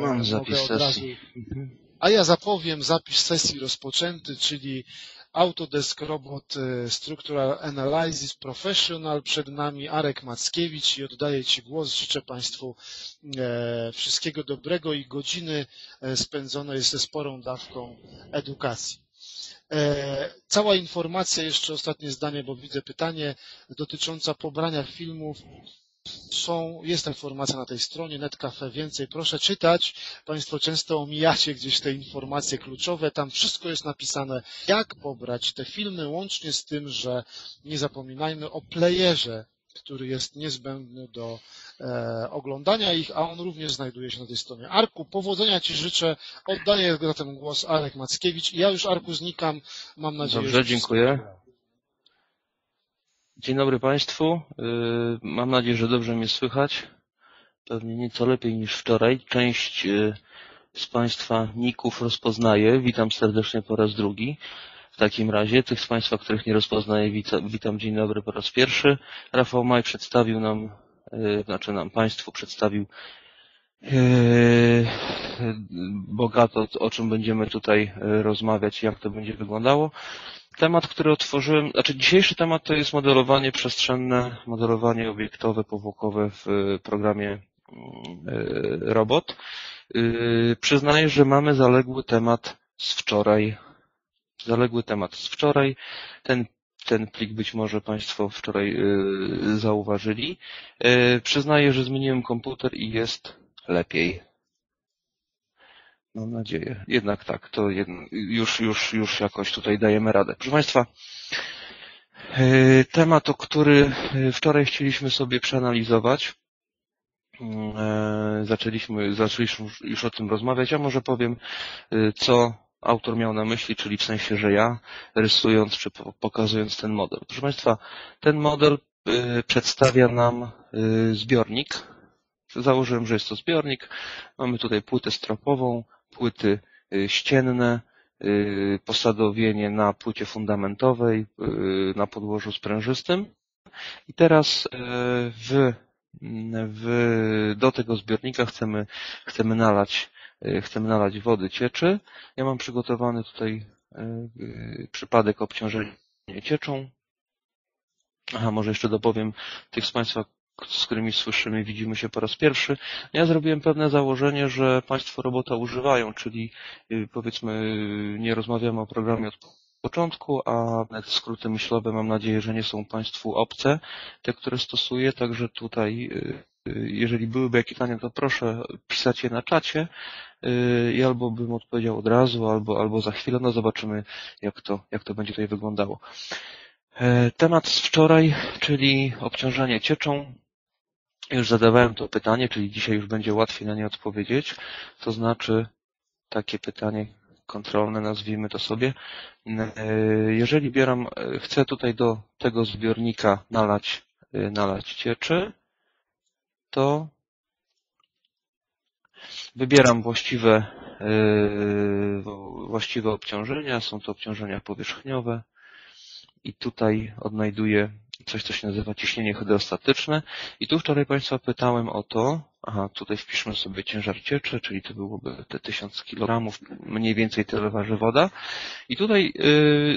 Mam zapis sesji. A ja zapowiem zapis sesji rozpoczęty, czyli Autodesk Robot Structural Analysis Professional. Przed nami Arek Mackiewicz i oddaję Ci głos. Życzę Państwu wszystkiego dobrego i godziny spędzonej ze sporą dawką edukacji. Cała informacja, jeszcze ostatnie zdanie, bo widzę pytanie dotycząca pobrania filmów. Jest informacja na tej stronie, netcafe więcej, proszę czytać. Państwo często omijacie gdzieś te informacje kluczowe, tam wszystko jest napisane, jak pobrać te filmy, łącznie z tym, że nie zapominajmy o playerze, który jest niezbędny do oglądania ich, a on również znajduje się na tej stronie. Arku, powodzenia Ci życzę, oddaję zatem głos Arek Mackiewicz i ja już, Arku, znikam, mam nadzieję. Dobrze, dziękuję. Dzień dobry Państwu. Mam nadzieję, że dobrze mnie słychać. Pewnie nieco lepiej niż wczoraj. Część z Państwa ników rozpoznaję. Witam serdecznie po raz drugi. W takim razie tych z Państwa, których nie rozpoznaję, witam, dzień dobry po raz pierwszy. Rafał Maj przedstawił nam, Państwu przedstawił bogato, o czym będziemy tutaj rozmawiać, jak to będzie wyglądało. Temat, który otworzyłem, dzisiejszy temat to jest modelowanie przestrzenne, modelowanie obiektowe, powłokowe w programie Robot. Przyznaję, że mamy zaległy temat z wczoraj. Ten plik być może Państwo wczoraj zauważyli. Przyznaję, że zmieniłem komputer i jest lepiej. Mam nadzieję. Jednak tak, to już jakoś tutaj dajemy radę. Proszę Państwa, temat, o który wczoraj chcieliśmy sobie przeanalizować, zaczęliśmy już o tym rozmawiać, a może powiem, co autor miał na myśli, czyli w sensie, że ja, rysując czy pokazując ten model. Proszę Państwa, ten model przedstawia nam zbiornik. Założyłem, że jest to zbiornik. Mamy tutaj płytę stropową, płyty ścienne, posadowienie na płycie fundamentowej, na podłożu sprężystym. I teraz do tego zbiornika chcemy nalać wody, cieczy. Ja mam przygotowany tutaj przypadek obciążenia cieczą. Aha, może jeszcze dopowiem tych z Państwa, z którymi słyszymy, widzimy się po raz pierwszy. Ja zrobiłem pewne założenie, że Państwo robota używają, czyli powiedzmy nie rozmawiamy o programie od początku, a skróty myślowe mam nadzieję, że nie są Państwu obce, te, które stosuję, także tutaj jeżeli byłyby jakieś pytania, to proszę pisać je na czacie i albo bym odpowiedział od razu, albo za chwilę, no zobaczymy jak to będzie tutaj wyglądało. Temat z wczoraj, czyli obciążanie cieczą. Już zadawałem to pytanie, czyli dzisiaj już będzie łatwiej na nie odpowiedzieć. To znaczy takie pytanie kontrolne, nazwijmy to sobie. Jeżeli chcę tutaj do tego zbiornika nalać cieczy, to wybieram właściwe obciążenia. Są to obciążenia powierzchniowe. I tutaj odnajduję coś, co się nazywa ciśnienie hydrostatyczne. I tu wczoraj Państwa pytałem o to, tutaj wpiszmy sobie ciężar cieczy, czyli to byłoby te 1000 kg, mniej więcej tyle waży woda. I tutaj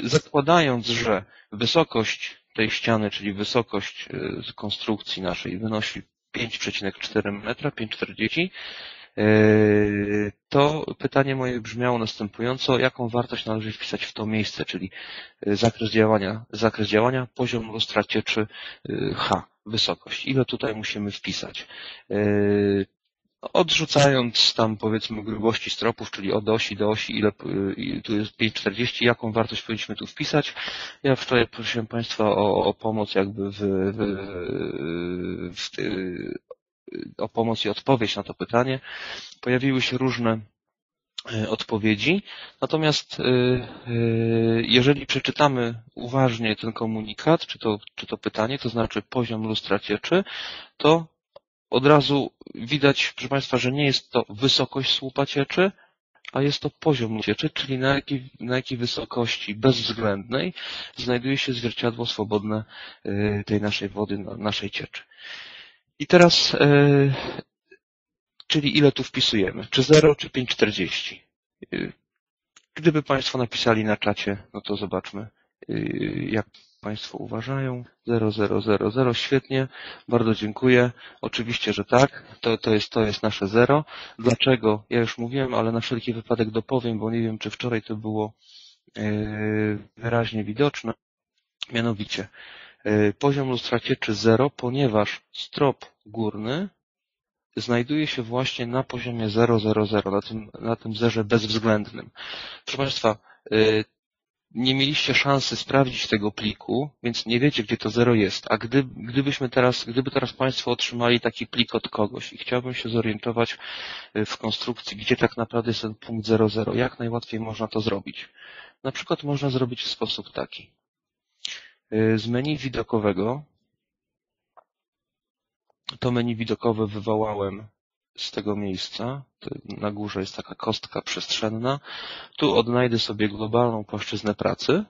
zakładając, że wysokość tej ściany, czyli wysokość konstrukcji naszej wynosi 5,4 metra, 5,40 to pytanie moje brzmiało następująco, jaką wartość należy wpisać w to miejsce, czyli zakres działania, poziom lustra cieczy H, wysokość. Ile tutaj musimy wpisać? Odrzucając tam powiedzmy grubości stropów, czyli od osi do osi, ile tu jest 5,40, jaką wartość powinniśmy tu wpisać. Ja wczoraj prosiłem Państwa o pomoc jakby o pomoc i odpowiedź na to pytanie. Pojawiły się różne odpowiedzi, natomiast jeżeli przeczytamy uważnie ten komunikat, czy to pytanie, to znaczy poziom lustra cieczy, to od razu widać, proszę Państwa, że nie jest to wysokość słupa cieczy, a jest to poziom cieczy, czyli na jakiej wysokości bezwzględnej znajduje się zwierciadło swobodne tej naszej wody, naszej cieczy. I teraz Czyli ile tu wpisujemy? Czy 0, czy 5,40? Gdyby Państwo napisali na czacie, no to zobaczmy, jak Państwo uważają. 0,0,0,0, świetnie, bardzo dziękuję. Oczywiście, że tak, to jest nasze 0. Dlaczego? Ja już mówiłem, ale na wszelki wypadek dopowiem, bo nie wiem, czy wczoraj to było wyraźnie widoczne. Mianowicie, poziom lustracieczy 0, ponieważ strop górny znajduje się właśnie na poziomie 0,00, na tym zerze bezwzględnym. Proszę Państwa, nie mieliście szansy sprawdzić tego pliku, więc nie wiecie, gdzie to 0 jest. A gdyby teraz Państwo otrzymali taki plik od kogoś i chciałbym się zorientować w konstrukcji, gdzie tak naprawdę jest ten punkt 0,0, jak najłatwiej można to zrobić? Na przykład można zrobić w sposób taki. Z menu widokowego, to menu widokowe wywołałem z tego miejsca. Na górze jest taka kostka przestrzenna. Tu odnajdę sobie globalną płaszczyznę pracy.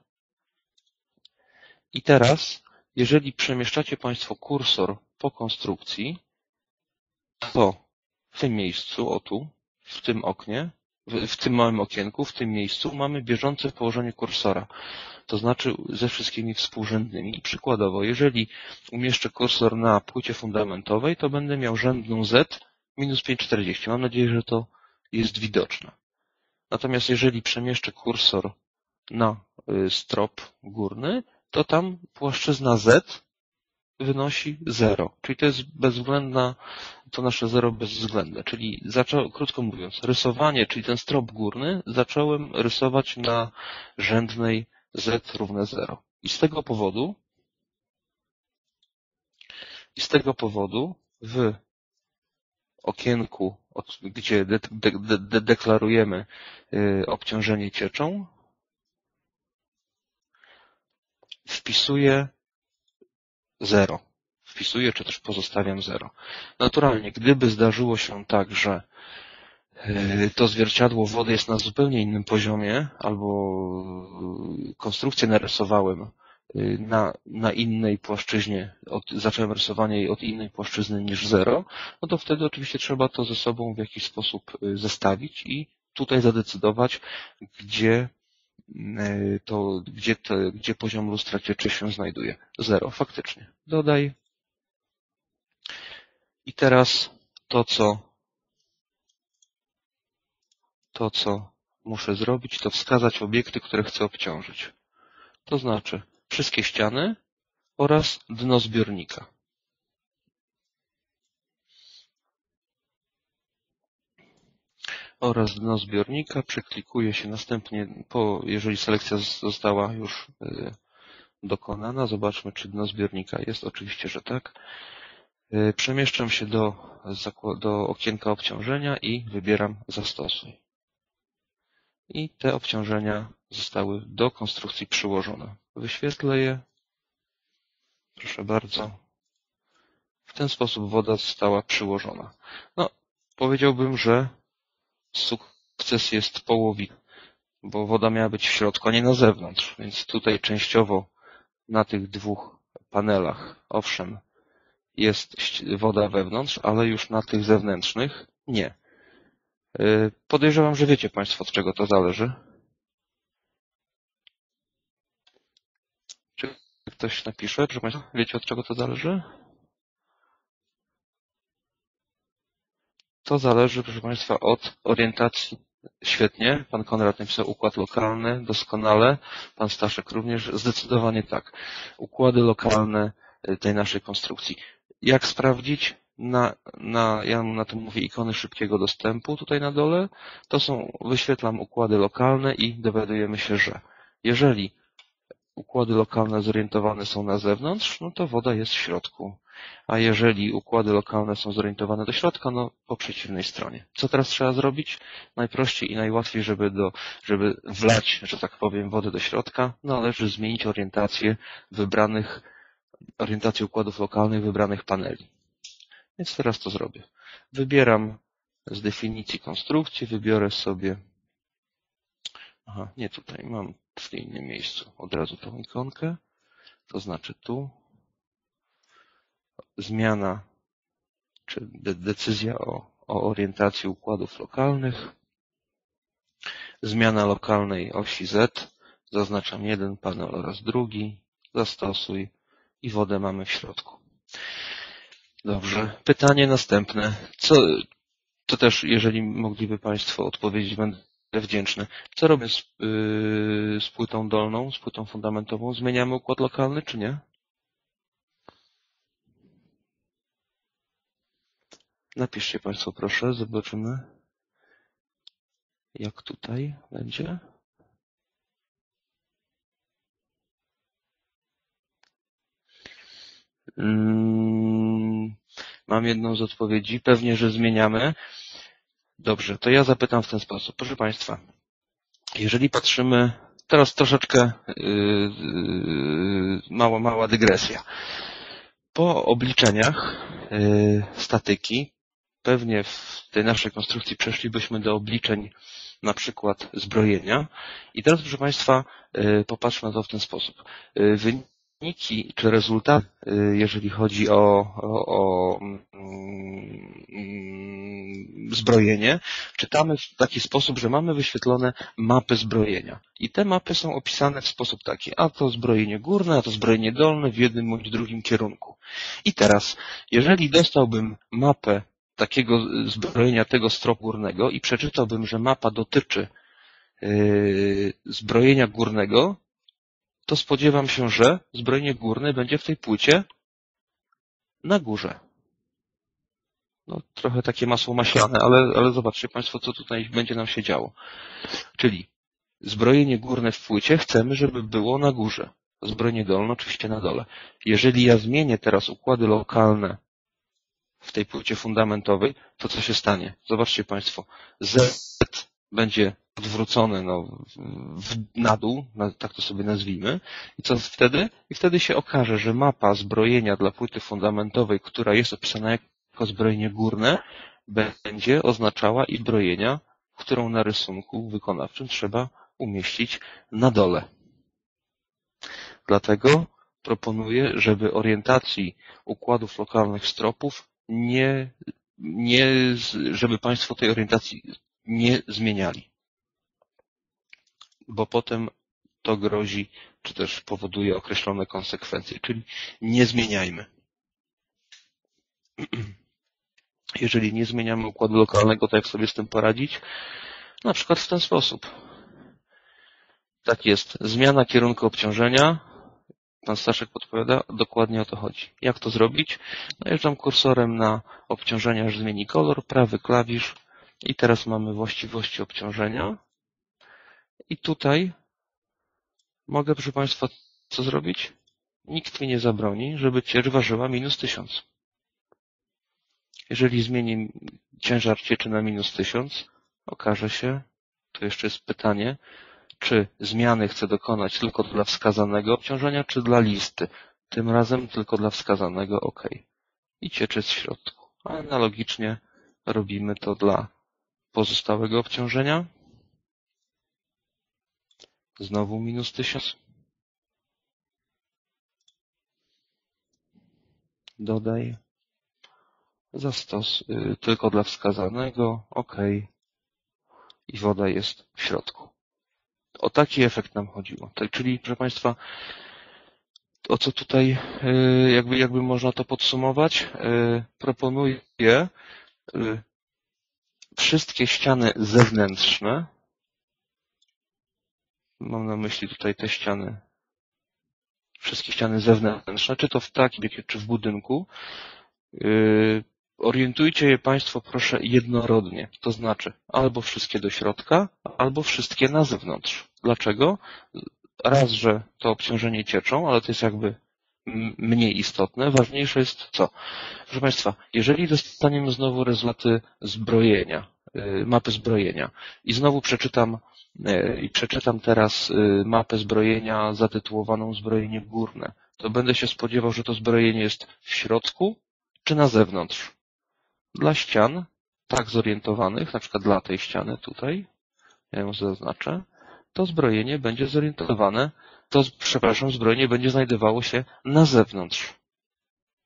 I teraz, jeżeli przemieszczacie Państwo kursor po konstrukcji, to w tym miejscu, o tu, w tym oknie, w tym małym okienku, w tym miejscu mamy bieżące położenie kursora, to znaczy ze wszystkimi współrzędnymi. Przykładowo, jeżeli umieszczę kursor na płycie fundamentowej, to będę miał rzędną Z minus 5,40. Mam nadzieję, że to jest widoczne. Natomiast jeżeli przemieszczę kursor na strop górny, to tam płaszczyzna Z wynosi 0, czyli to jest bezwzględna, to nasze 0 bezwzględne, czyli krótko mówiąc, rysowanie, czyli ten strop górny zacząłem rysować na rzędnej Z równe 0. I z tego powodu w okienku, gdzie deklarujemy obciążenie cieczą, wpisuję 0. Wpisuję, czy też pozostawiam 0. Naturalnie, gdyby zdarzyło się tak, że to zwierciadło wody jest na zupełnie innym poziomie, albo konstrukcję narysowałem na innej płaszczyźnie, zacząłem rysowanie jej od innej płaszczyzny niż 0, no to wtedy oczywiście trzeba to ze sobą w jakiś sposób zestawić i tutaj zadecydować, gdzie poziom lustracieczy się znajduje. 0, faktycznie. Dodaj. I teraz to, co muszę zrobić, to wskazać obiekty, które chcę obciążyć. To znaczy wszystkie ściany oraz dno zbiornika. Przyklikuję się następnie, jeżeli selekcja została już dokonana. Zobaczmy, czy dno zbiornika jest. Oczywiście, że tak. Przemieszczam się do okienka obciążenia i wybieram zastosuj. I te obciążenia zostały do konstrukcji przyłożone. Wyświetlę je. Proszę bardzo. W ten sposób woda została przyłożona. No, powiedziałbym, że sukces jest połowity, bo woda miała być w środku, a nie na zewnątrz, więc tutaj częściowo na tych dwóch panelach, owszem, jest woda wewnątrz, ale już na tych zewnętrznych nie. Podejrzewam, że wiecie Państwo, od czego to zależy. Czy ktoś napisze, proszę Państwa, wiecie, od czego to zależy? To zależy, proszę Państwa, od orientacji. Świetnie. Pan Konrad napisał układ lokalny, doskonale. Pan Staszek również. Zdecydowanie tak. Układy lokalne tej naszej konstrukcji. Jak sprawdzić? Ja na tym mówię ikony szybkiego dostępu tutaj na dole. Wyświetlam układy lokalne i dowiadujemy się, że jeżeli układy lokalne zorientowane są na zewnątrz, no to woda jest w środku. A jeżeli układy lokalne są zorientowane do środka, no po przeciwnej stronie. Co teraz trzeba zrobić? Najprościej i najłatwiej, żeby wlać, że tak powiem, wodę do środka, należy zmienić orientację układów lokalnych wybranych paneli. Więc teraz to zrobię. Wybieram z definicji konstrukcji, wybiorę sobie... Aha, nie tutaj, mam w innym miejscu od razu tą ikonkę, to znaczy tu. Zmiana, czy decyzja o o orientacji układów lokalnych. Zmiana lokalnej osi Z. Zaznaczam jeden panel oraz drugi. Zastosuj i wodę mamy w środku. Dobrze. Pytanie następne. To też, jeżeli mogliby Państwo odpowiedzieć, będę wdzięczny. Co robię z płytą dolną, z płytą fundamentową? Zmieniamy układ lokalny, czy nie? Napiszcie Państwo, proszę. Zobaczymy, jak tutaj będzie. Mam jedną z odpowiedzi. Pewnie, że zmieniamy. Dobrze, to ja zapytam w ten sposób. Proszę Państwa, jeżeli patrzymy... Teraz troszeczkę mała dygresja. Po obliczeniach statyki, pewnie w tej naszej konstrukcji przeszlibyśmy do obliczeń na przykład zbrojenia. I teraz, proszę Państwa, popatrzmy na to w ten sposób. Wyniki czy rezultaty, jeżeli chodzi o zbrojenie, czytamy w taki sposób, że mamy wyświetlone mapy zbrojenia. I te mapy są opisane w sposób taki, a to zbrojenie górne, a to zbrojenie dolne w jednym bądź drugim kierunku. I teraz, jeżeli dostałbym mapę takiego zbrojenia, tego stropu górnego i przeczytałbym, że mapa dotyczy zbrojenia górnego, to spodziewam się, że zbrojenie górne będzie w tej płycie na górze. No, trochę takie masło maślane, ale zobaczcie Państwo, co tutaj będzie nam się działo. Czyli zbrojenie górne w płycie chcemy, żeby było na górze. Zbrojenie dolne oczywiście na dole. Jeżeli ja zmienię teraz układy lokalne w tej płycie fundamentowej, to co się stanie? Zobaczcie Państwo, Z będzie odwrócone na dół, tak to sobie nazwijmy. I co wtedy? I wtedy się okaże, że mapa zbrojenia dla płyty fundamentowej, która jest opisana jako zbrojenie górne, będzie oznaczała i zbrojenia, którą na rysunku wykonawczym trzeba umieścić na dole. Dlatego proponuję, żeby orientacji układów lokalnych stropów żeby Państwo tej orientacji nie zmieniali, bo potem to grozi, czy też powoduje określone konsekwencje, czyli nie zmieniajmy. Jeżeli nie zmieniamy układu lokalnego, to jak sobie z tym poradzić? Na przykład w ten sposób. Tak jest, zmiana kierunku obciążenia. Pan Staszek podpowiada, dokładnie o to chodzi. Jak to zrobić? Najeżdżam kursorem na obciążenia, aż zmieni kolor, prawy klawisz i teraz mamy właściwości obciążenia. I tutaj mogę, proszę Państwa, co zrobić? Nikt mi nie zabroni, żeby ciecz ważyła -1000. Jeżeli zmienię ciężar cieczy na -1000, okaże się, tu jeszcze jest pytanie, czy zmiany chcę dokonać tylko dla wskazanego obciążenia, czy dla listy. Tym razem tylko dla wskazanego OK. I ciecz jest w środku. Analogicznie robimy to dla pozostałego obciążenia. Znowu -1000. Dodaj. Zastosuj tylko dla wskazanego. OK. I woda jest w środku. O taki efekt nam chodziło. Czyli, proszę Państwa, o co tutaj jakby można to podsumować? Proponuję wszystkie ściany zewnętrzne. Mam na myśli tutaj te ściany, wszystkie ściany zewnętrzne, czy to w takim, czy w budynku. Orientujcie je Państwo, proszę, jednorodnie. To znaczy albo wszystkie do środka, albo wszystkie na zewnątrz. Dlaczego? Raz, że to obciążenie cieczą, ale to jest jakby mniej istotne. Ważniejsze jest co? Proszę Państwa, jeżeli dostaniemy znowu rezultaty zbrojenia, mapy zbrojenia i znowu przeczytam teraz mapę zbrojenia zatytułowaną zbrojenie górne, to będę się spodziewał, że to zbrojenie jest w środku czy na zewnątrz. Dla ścian tak zorientowanych, na przykład dla tej ściany tutaj, ja ją zaznaczę, to zbrojenie będzie zorientowane, zbrojenie będzie znajdowało się na zewnątrz,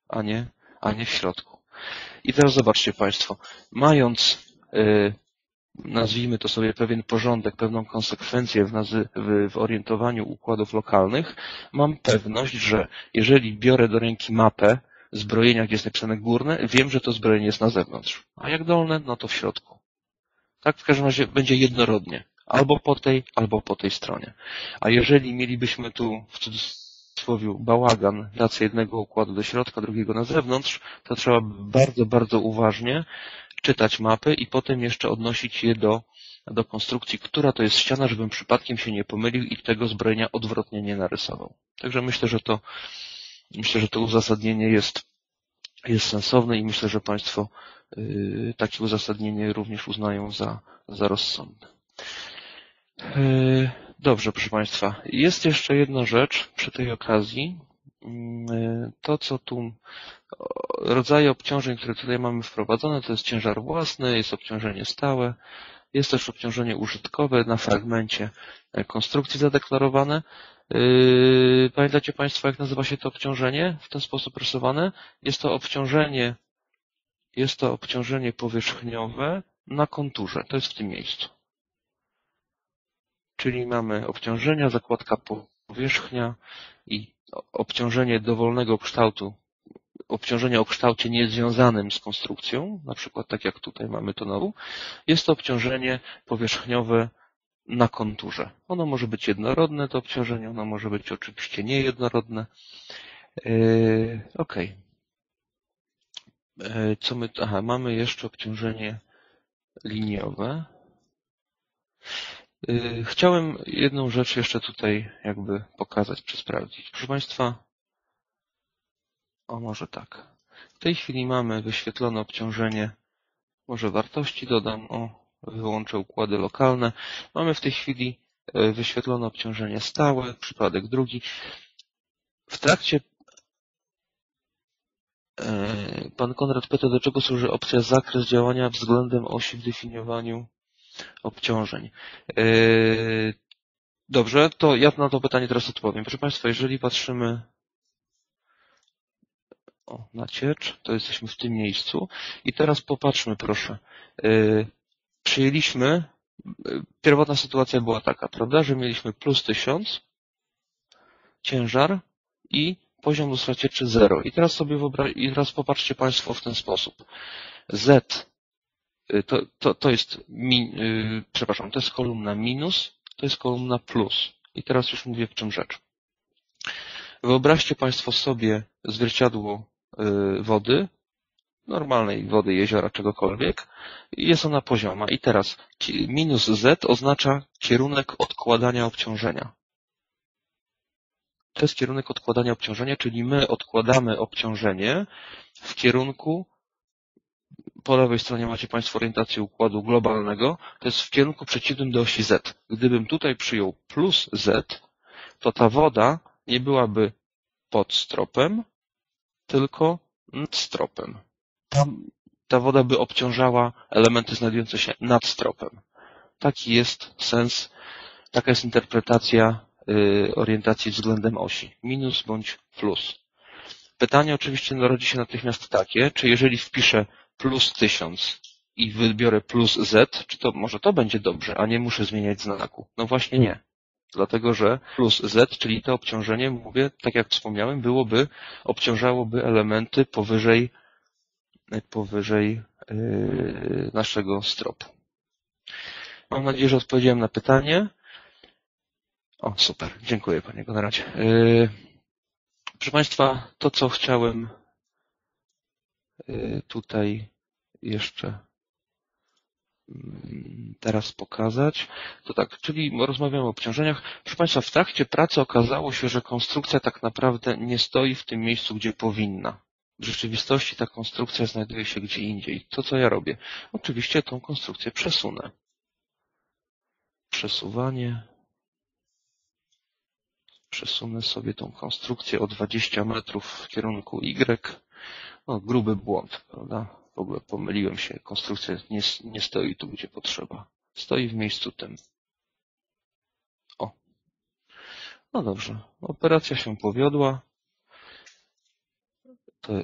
a nie w środku. I teraz zobaczcie Państwo, mając, nazwijmy to sobie, pewien porządek, pewną konsekwencję w orientowaniu układów lokalnych, mam pewność, że jeżeli biorę do ręki mapę zbrojenia, gdzie jest napisane górne, wiem, że to zbrojenie jest na zewnątrz, a jak dolne, no to w środku. Tak, w każdym razie będzie jednorodnie, albo po tej stronie. A jeżeli mielibyśmy tu, w cudzysłowie, bałagan, rację jednego układu do środka, drugiego na zewnątrz, to trzeba bardzo, bardzo uważnie czytać mapy i potem jeszcze odnosić je do konstrukcji, która to jest ściana, żebym przypadkiem się nie pomylił i tego zbrojenia odwrotnie nie narysował. Także myślę, że to uzasadnienie jest sensowne i myślę, że Państwo takie uzasadnienie również uznają za rozsądne. Dobrze, proszę Państwa, jest jeszcze jedna rzecz przy tej okazji. To, co tu rodzaje obciążeń, które tutaj mamy wprowadzone, to jest ciężar własny, jest obciążenie stałe, jest też obciążenie użytkowe na fragmencie konstrukcji zadeklarowane. Pamiętacie Państwo, jak nazywa się to obciążenie w ten sposób rysowane? Jest to obciążenie powierzchniowe na konturze, to jest w tym miejscu. Czyli mamy obciążenia, zakładka powierzchnia i obciążenie dowolnego kształtu, obciążenie o kształcie niezwiązanym z konstrukcją, na przykład tak jak tutaj mamy to na U, jest to obciążenie powierzchniowe na konturze. Ono może być jednorodne, to obciążenie, ono może być oczywiście niejednorodne. Ok. Co my, aha, mamy jeszcze obciążenie liniowe. Chciałem jedną rzecz jeszcze tutaj jakby pokazać czy sprawdzić. Proszę Państwa, o może tak. W tej chwili mamy wyświetlone obciążenie, może wartości dodam, o, wyłączę układy lokalne. Mamy w tej chwili wyświetlone obciążenie stałe, przypadek drugi. W trakcie pan Konrad pyta, do czego służy opcja zakres działania względem osi w definiowaniu obciążeń. Dobrze, to ja na to pytanie teraz odpowiem. Proszę Państwa, jeżeli patrzymy na ciecz, to jesteśmy w tym miejscu i teraz popatrzmy proszę. Przyjęliśmy, pierwotna sytuacja była taka, prawda, że mieliśmy plus 1000 ciężar i poziom lustra cieczy 0. I teraz sobie popatrzcie Państwo w ten sposób. Z to jest kolumna minus, to jest kolumna plus. I teraz już mówię, w czym rzecz. Wyobraźcie Państwo sobie zwierciadło wody, normalnej wody, jeziora, czegokolwiek. Jest ona pozioma. I teraz minus Z oznacza kierunek odkładania obciążenia. To jest kierunek odkładania obciążenia, czyli my odkładamy obciążenie w kierunku, po lewej stronie macie Państwo orientację układu globalnego, to jest w kierunku przeciwnym do osi Z. Gdybym tutaj przyjął plus Z, to ta woda nie byłaby pod stropem, tylko nad stropem. Ta woda by obciążała elementy znajdujące się nad stropem. Taki jest sens, taka jest interpretacja orientacji względem osi. Minus bądź plus. Pytanie oczywiście narodzi się natychmiast takie, czy jeżeli wpiszę plus 1000 i wybiorę plus Z, czy to może to będzie dobrze, a nie muszę zmieniać znaku? No właśnie nie. Dlatego, że plus Z, czyli to obciążenie, mówię, tak jak wspomniałem, obciążałoby elementy powyżej naszego stropu. Mam nadzieję, że odpowiedziałem na pytanie. O, super. Dziękuję Panie Konradzie. Proszę Państwa, to co chciałem tutaj jeszcze teraz pokazać. To tak, czyli rozmawiamy o obciążeniach. Proszę Państwa, w trakcie pracy okazało się, że konstrukcja tak naprawdę nie stoi w tym miejscu, gdzie powinna. W rzeczywistości ta konstrukcja znajduje się gdzie indziej. To, co ja robię? Oczywiście tą konstrukcję przesunę. Przesuwanie. Przesunę sobie tą konstrukcję o 20 metrów w kierunku Y. No, gruby błąd, prawda? W ogóle pomyliłem się. Konstrukcja nie stoi tu, gdzie potrzeba. Stoi w miejscu tym. O. No dobrze. Operacja się powiodła.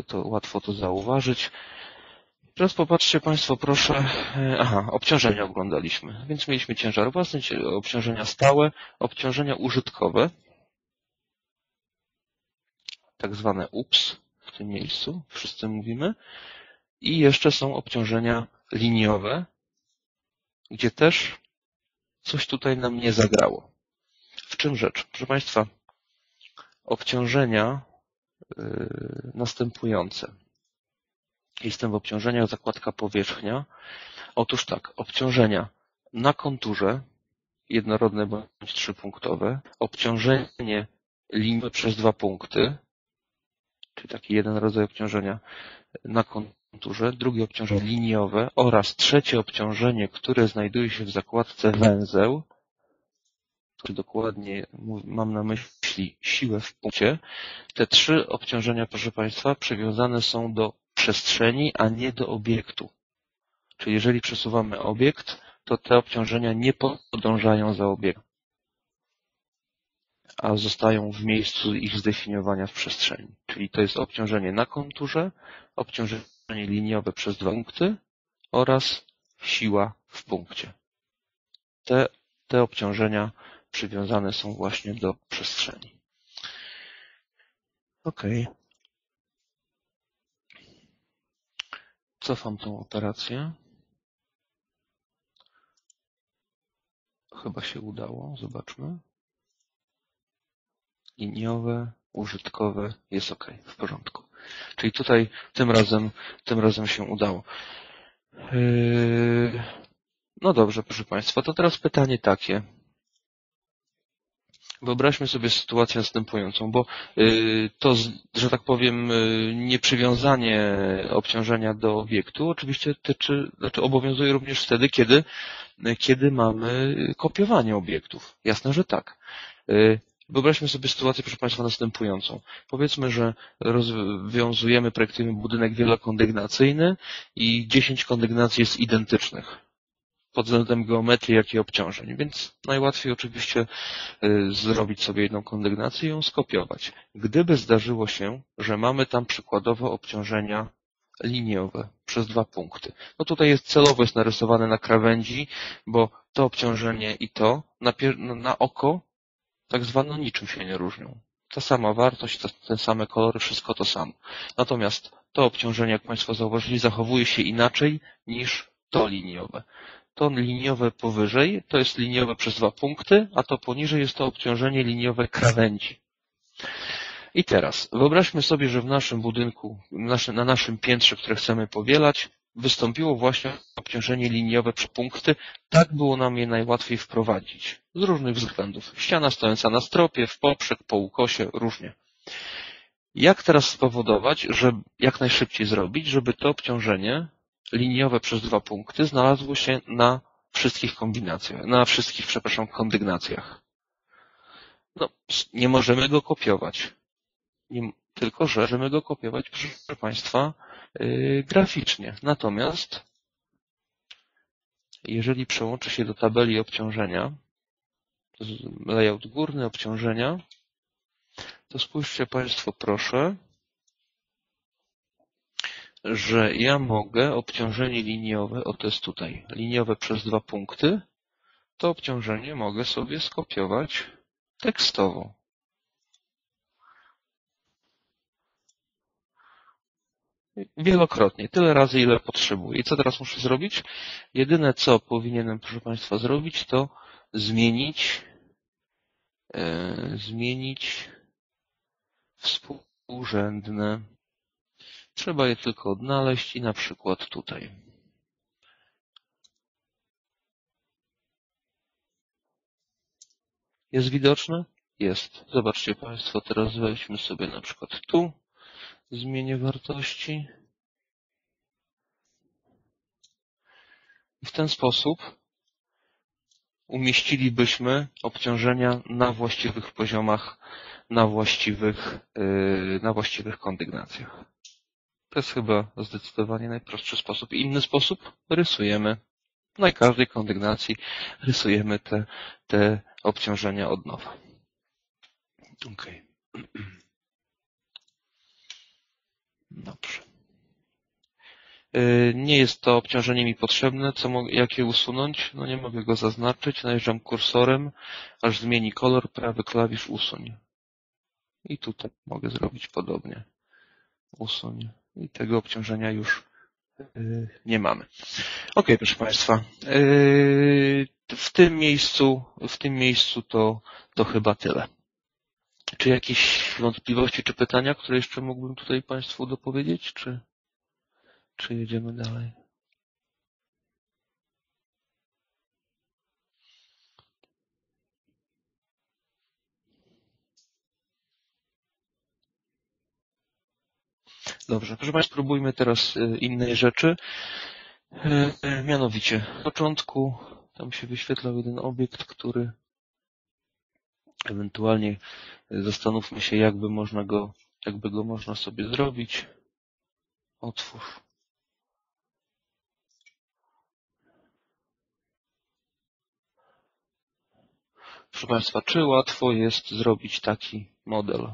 To łatwo to zauważyć. Teraz popatrzcie Państwo, proszę, obciążenia oglądaliśmy, więc mieliśmy ciężar własny, obciążenia stałe, obciążenia użytkowe, tak zwane UPS w tym miejscu, wszyscy mówimy, i jeszcze są obciążenia liniowe, gdzie też coś tutaj nam nie zagrało. W czym rzecz? Proszę Państwa, obciążenia następujące. Jestem w obciążeniach, zakładka powierzchnia. Otóż tak, obciążenia na konturze, jednorodne bądź trzypunktowe, obciążenie liniowe przez 2 punkty, czyli taki jeden rodzaj obciążenia na konturze, drugie obciążenie liniowe oraz trzecie obciążenie, które znajduje się w zakładce węzeł, czy dokładnie mam na myśli siłę w punkcie. Te 3 obciążenia, proszę Państwa, przywiązane są do przestrzeni, a nie do obiektu. Czyli jeżeli przesuwamy obiekt, to te obciążenia nie podążają za obiektem, a zostają w miejscu ich zdefiniowania w przestrzeni. Czyli to jest obciążenie na konturze, obciążenie liniowe przez 2 punkty oraz siła w punkcie. Te obciążenia przywiązane są właśnie do przestrzeni. OK. Cofam tą operację. Chyba się udało, zobaczmy. Liniowe, użytkowe, jest OK, w porządku. Czyli tutaj tym razem się udało. No dobrze, proszę Państwa, to teraz pytanie takie. Wyobraźmy sobie sytuację następującą, bo to, że tak powiem, nieprzywiązanie obciążenia do obiektu oczywiście obowiązuje również wtedy, kiedy mamy kopiowanie obiektów. Jasne, że tak. Wyobraźmy sobie sytuację, proszę Państwa, następującą. Powiedzmy, że rozwiązujemy, projektujemy budynek wielokondygnacyjny i 10 kondygnacji jest identycznych pod względem geometrii, jak i obciążeń. Więc najłatwiej oczywiście zrobić sobie jedną kondygnację i ją skopiować. Gdyby zdarzyło się, że mamy tam przykładowo obciążenia liniowe przez 2 punkty. No tutaj jest celowo jest narysowane na krawędzi, bo to obciążenie i to na oko tak zwane niczym się nie różnią. Ta sama wartość, te same kolory, wszystko to samo. Natomiast to obciążenie, jak Państwo zauważyli, zachowuje się inaczej niż to liniowe. To liniowe powyżej, to jest liniowe przez 2 punkty, a to poniżej jest to obciążenie liniowe krawędzi. I teraz wyobraźmy sobie, że w naszym budynku, na naszym piętrze, które chcemy powielać, wystąpiło właśnie obciążenie liniowe przez punkty. Tak było nam je najłatwiej wprowadzić. Z różnych względów. Ściana stojąca na stropie, w poprzek, po ukosie, różnie. Jak teraz spowodować, że jak najszybciej zrobić, żeby to obciążenie liniowe przez 2 punkty znalazło się na wszystkich kombinacjach, kondygnacjach. No, nie możemy go kopiować. Tylko, że możemy go kopiować, proszę Państwa, graficznie. Natomiast, jeżeli przełączę się do tabeli obciążenia, layout górny, obciążenia, to spójrzcie Państwo, proszę, że ja mogę obciążenie liniowe, o to jest tutaj, liniowe przez 2 punkty, to obciążenie mogę sobie skopiować tekstowo. Wielokrotnie, tyle razy, ile potrzebuję. I co teraz muszę zrobić? Jedyne, co powinienem, proszę Państwa, zrobić, to zmienić współrzędne. Trzeba je tylko odnaleźć i na przykład tutaj. Jest widoczne? Jest. Zobaczcie Państwo, teraz weźmy sobie na przykład tu, zmienię wartości. I w ten sposób umieścilibyśmy obciążenia na właściwych poziomach, na właściwych kondygnacjach. To jest chyba zdecydowanie najprostszy sposób. Inny sposób rysujemy. Na każdej kondygnacji rysujemy te obciążenia od nowa. OK. Dobrze. Nie jest to obciążenie mi potrzebne, jak je usunąć? No nie mogę go zaznaczyć, najeżdżam kursorem, aż zmieni kolor, prawy klawisz usuń. I tutaj mogę zrobić podobnie. Usuń. I tego obciążenia już nie mamy. Ok, proszę Państwa. W tym miejscu to chyba tyle. Czy jakieś wątpliwości czy pytania, które jeszcze mógłbym tutaj Państwu dopowiedzieć, czy jedziemy dalej? Dobrze, proszę Państwa, spróbujmy teraz innej rzeczy. Mianowicie, na początku tam się wyświetlał jeden obiekt, który ewentualnie zastanówmy się, jakby go można sobie zrobić. Otwórz. Proszę Państwa, czy łatwo jest zrobić taki model?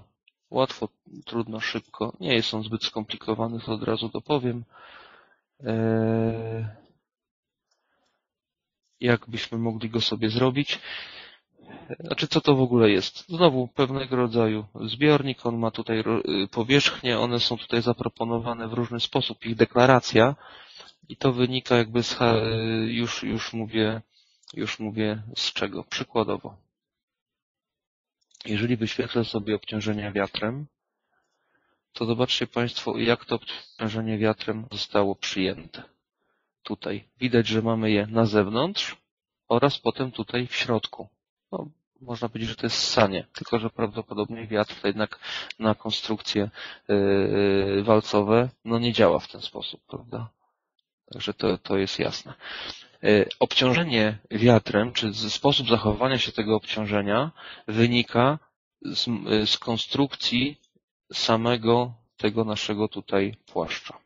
Łatwo, trudno, szybko. Nie jest on zbyt skomplikowany, to od razu dopowiem. Jak byśmy mogli go sobie zrobić? Znaczy, co to w ogóle jest? Znowu pewnego rodzaju zbiornik, on ma tutaj powierzchnie, one są tutaj zaproponowane w różny sposób, ich deklaracja, i to wynika jakby z, już mówię z czego. Przykładowo, jeżeli wyświetlę sobie obciążenia wiatrem, to zobaczcie Państwo, jak to obciążenie wiatrem zostało przyjęte. Tutaj widać, że mamy je na zewnątrz oraz potem tutaj w środku. No, można powiedzieć, że to jest ssanie, tylko że prawdopodobnie wiatr to jednak na konstrukcje walcowe no nie działa w ten sposób, prawda? Także to jest jasne. Obciążenie wiatrem, czy sposób zachowania się tego obciążenia wynika z konstrukcji samego tego naszego tutaj płaszcza.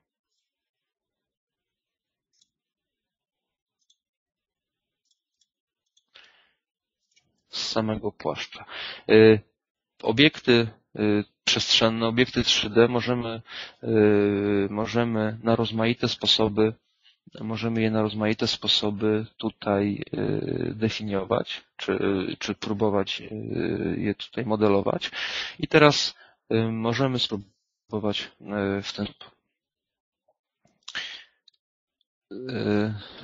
Z samego płaszcza. Obiekty przestrzenne, obiekty 3D możemy je na rozmaite sposoby tutaj definiować, czy próbować je tutaj modelować. I teraz możemy spróbować w ten sposób.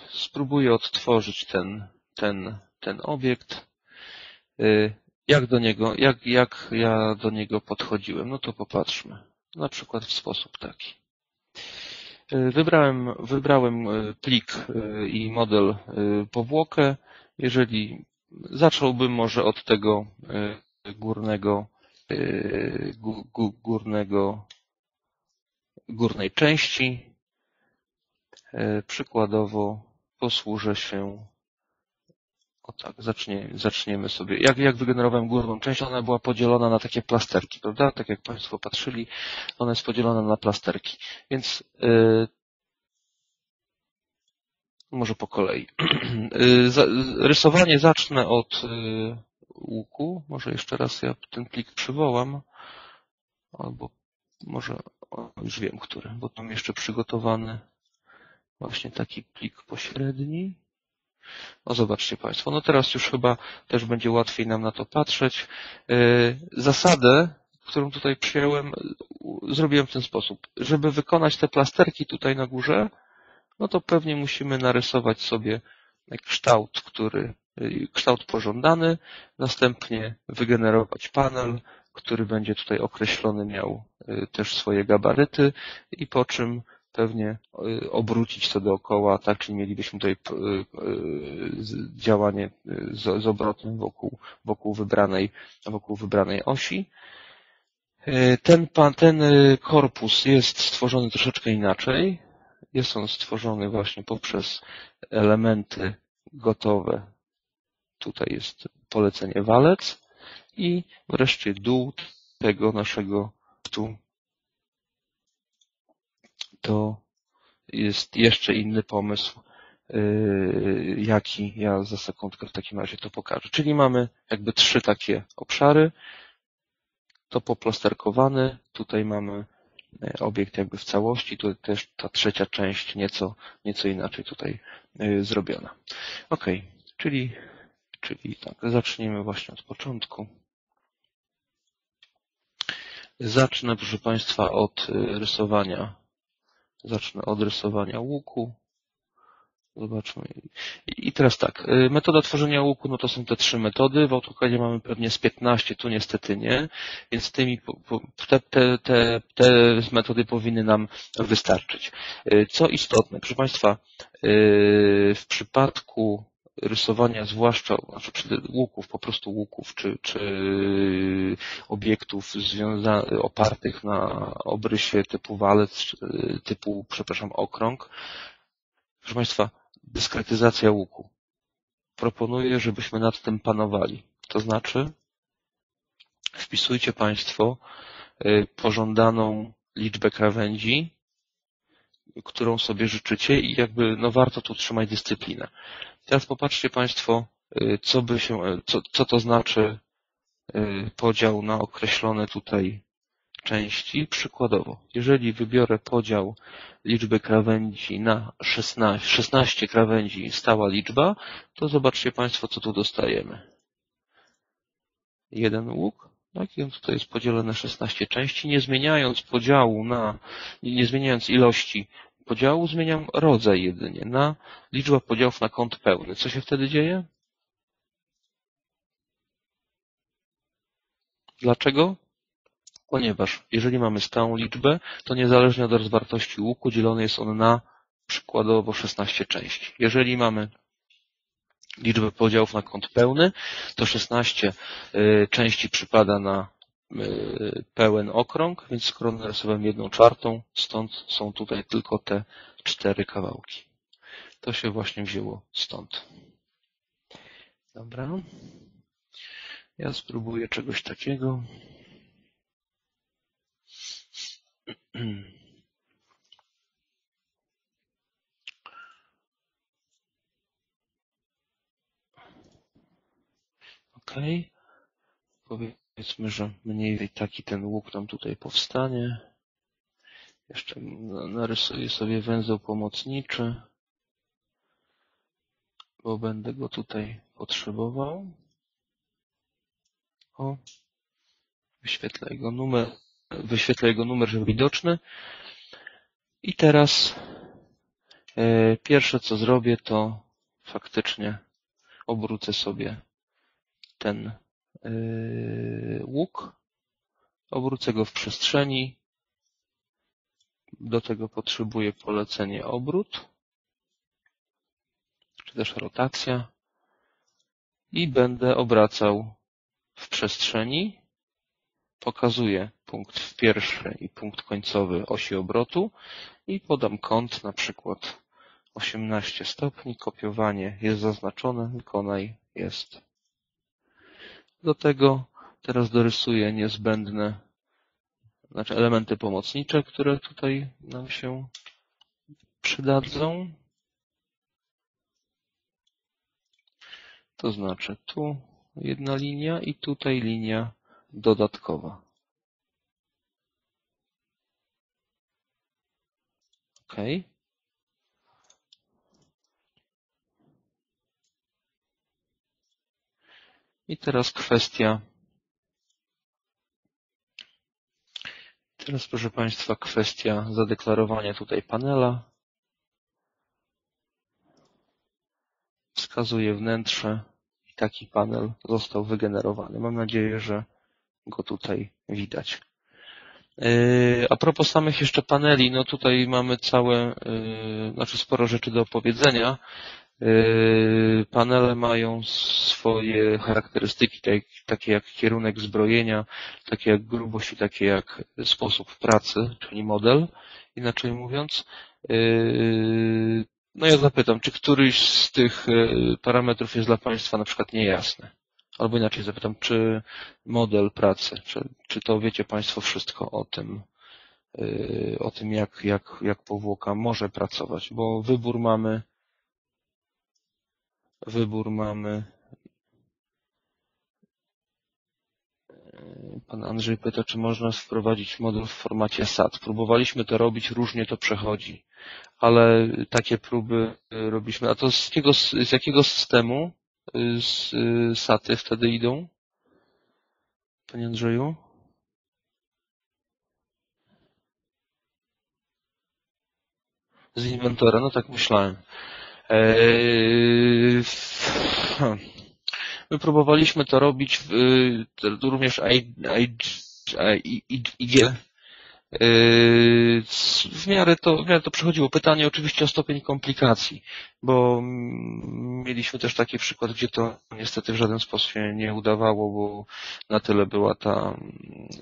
Spróbuję odtworzyć ten obiekt. Jak ja do niego podchodziłem? No to popatrzmy. Na przykład w sposób taki. Wybrałem plik i model powłokę. Jeżeli zacząłbym może od tego górnej części. Przykładowo posłużę się. O tak, zaczniemy sobie. Jak wygenerowałem górną część, ona była podzielona na takie plasterki, prawda? Tak jak Państwo patrzyli, ona jest podzielona na plasterki. Więc może po kolei. Rysowanie zacznę od łuku. Może jeszcze raz ja ten plik przywołam. Albo może, już wiem, który, bo tam jeszcze przygotowany właśnie taki plik pośredni. No zobaczcie Państwo, no teraz już chyba też będzie łatwiej nam na to patrzeć. Zasadę, którą tutaj przyjąłem, zrobiłem w ten sposób. Żeby wykonać te plasterki tutaj na górze, no to pewnie musimy narysować sobie kształt pożądany, następnie wygenerować panel, który będzie tutaj określony, miał też swoje gabaryty, i po czym pewnie obrócić to dookoła, tak, czyli mielibyśmy tutaj działanie z obrotem wokół wybranej osi. Ten korpus jest stworzony troszeczkę inaczej. Jest on stworzony właśnie poprzez elementy gotowe. Tutaj jest polecenie walec i wreszcie dół tego naszego tu. To jest jeszcze inny pomysł, jaki ja za sekundkę w takim razie to pokażę. Czyli mamy jakby trzy takie obszary. To poplasterkowany, tutaj mamy obiekt jakby w całości, to też ta trzecia część nieco inaczej tutaj zrobiona. Ok, czyli tak, zacznijmy właśnie od początku. Zacznę, proszę Państwa, od rysowania. Zacznę od rysowania łuku. Zobaczmy. I teraz tak, metoda tworzenia łuku, no to są te trzy metody. W AutoCADie mamy pewnie z 15, tu niestety nie, więc te metody powinny nam wystarczyć. Co istotne, proszę Państwa, w przypadku rysowania, zwłaszcza łuków, po prostu łuków, czy obiektów opartych na obrysie typu walec, typu, przepraszam, okrąg. Proszę Państwa, dyskretyzacja łuku. Proponuję, żebyśmy nad tym panowali. To znaczy, wpisujcie Państwo pożądaną liczbę krawędzi, którą sobie życzycie i jakby, no warto tu trzymać dyscyplinę. Teraz popatrzcie Państwo, co to znaczy podział na określone tutaj części. Przykładowo, jeżeli wybiorę podział liczby krawędzi na 16 krawędzi, stała liczba, to zobaczcie Państwo, co tu dostajemy. Jeden łuk, tak, i on tutaj jest podzielony na 16 części. Nie zmieniając podziału nie zmieniając ilości podziału, zmieniam rodzaj jedynie na liczbę podziałów na kąt pełny. Co się wtedy dzieje? Dlaczego? Ponieważ jeżeli mamy stałą liczbę, to niezależnie od rozwartości łuku dzielony jest on na przykładowo 16 części. Jeżeli mamy liczbę podziałów na kąt pełny, to 16 części przypada na pełen okrąg, więc skoro narysowałem 1/4, stąd są tutaj tylko te 4 kawałki. To się właśnie wzięło stąd. Dobra. Ja spróbuję czegoś takiego. OK. Powiedzmy, że mniej więcej taki ten łuk nam tutaj powstanie. Jeszcze narysuję sobie węzeł pomocniczy, bo będę go tutaj potrzebował. O, wyświetlę jego numer. Wyświetlę jego numer, żeby był widoczny. I teraz pierwsze, co zrobię, to faktycznie obrócę sobie ten łuk. Obrócę go w przestrzeni. Do tego potrzebuję polecenie obrót, czy też rotacja. I będę obracał w przestrzeni. Pokazuję punkt pierwszy i punkt końcowy osi obrotu i podam kąt, na przykład 18 stopni, kopiowanie jest zaznaczone, wykonaj jest. Do tego teraz dorysuję niezbędne, znaczy elementy pomocnicze, które tutaj nam się przydadzą. To znaczy tu jedna linia i tutaj linia dodatkowa. OK. I teraz Teraz, proszę Państwa, kwestia zadeklarowania tutaj panela. Wskazuję wnętrze i taki panel został wygenerowany. Mam nadzieję, że go tutaj widać. A propos samych jeszcze paneli, no tutaj mamy całe, znaczy sporo rzeczy do opowiedzenia. Panele mają swoje charakterystyki, takie jak kierunek zbrojenia, takie jak grubość i takie jak sposób pracy, czyli model, inaczej mówiąc. No ja zapytam, czy któryś z tych parametrów jest dla Państwa na przykład niejasny? Albo inaczej zapytam, czy model pracy, czy to wiecie Państwo wszystko o tym jak powłoka może pracować, bo wybór mamy Pan Andrzej pyta, czy można wprowadzić moduł w formacie SAT. Próbowaliśmy to robić, różnie to przechodzi, ale takie próby robiliśmy. A to z jakiego systemu SAT-y wtedy idą? Panie Andrzeju? Z inwentora, no tak myślałem. My próbowaliśmy to robić w, również IGL. W miarę to przechodziło. Pytanie oczywiście o stopień komplikacji, bo mieliśmy też taki przykład, gdzie to niestety w żaden sposób się nie udawało, bo na tyle była ta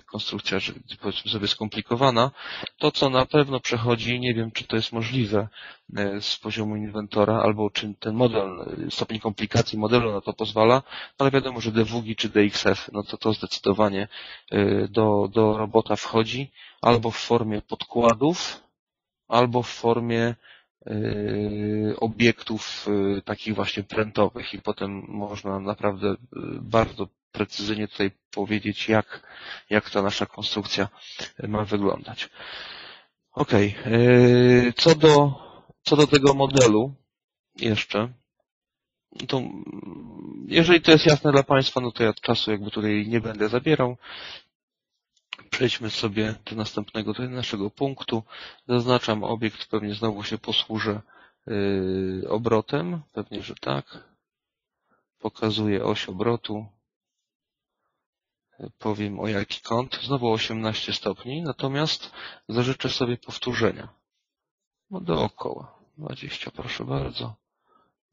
konstrukcja, że powiedzmy sobie skomplikowana. To, co na pewno przechodzi, nie wiem, czy to jest możliwe z poziomu inwentora, albo czy ten model, stopień komplikacji modelu na to pozwala, ale wiadomo, że DWG czy DXF, no to zdecydowanie do robota wchodzi, albo w formie podkładów, albo w formie obiektów takich właśnie prętowych i potem można naprawdę bardzo precyzyjnie tutaj powiedzieć, jak ta nasza konstrukcja ma wyglądać. Okej. Co do tego modelu jeszcze, to jeżeli to jest jasne dla Państwa, no to ja czasu jakby tutaj nie będę zabierał. Przejdźmy sobie do następnego, do naszego punktu. Zaznaczam obiekt, pewnie znowu się posłużę obrotem, pewnie, że tak. Pokazuję oś obrotu. Powiem o jaki kąt, znowu 18 stopni, natomiast zażyczę sobie powtórzenia. No dookoła, 20, proszę bardzo.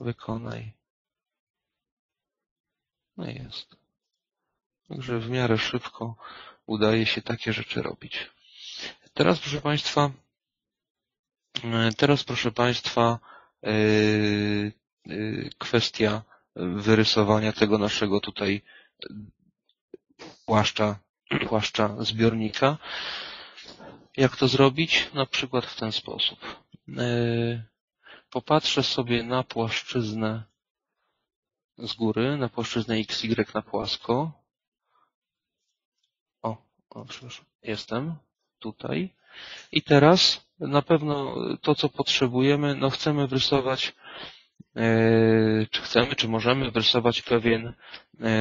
Wykonaj. No i jest. Także w miarę szybko udaje się takie rzeczy robić. Teraz proszę Państwa, kwestia wyrysowania tego naszego tutaj płaszcza zbiornika. Jak to zrobić? Na przykład w ten sposób. Popatrzę sobie na płaszczyznę z góry, na płaszczyznę XY na płasko. O, przepraszam, jestem tutaj. I teraz na pewno to, co potrzebujemy, no chcemy wrysować, czy możemy wrysować pewien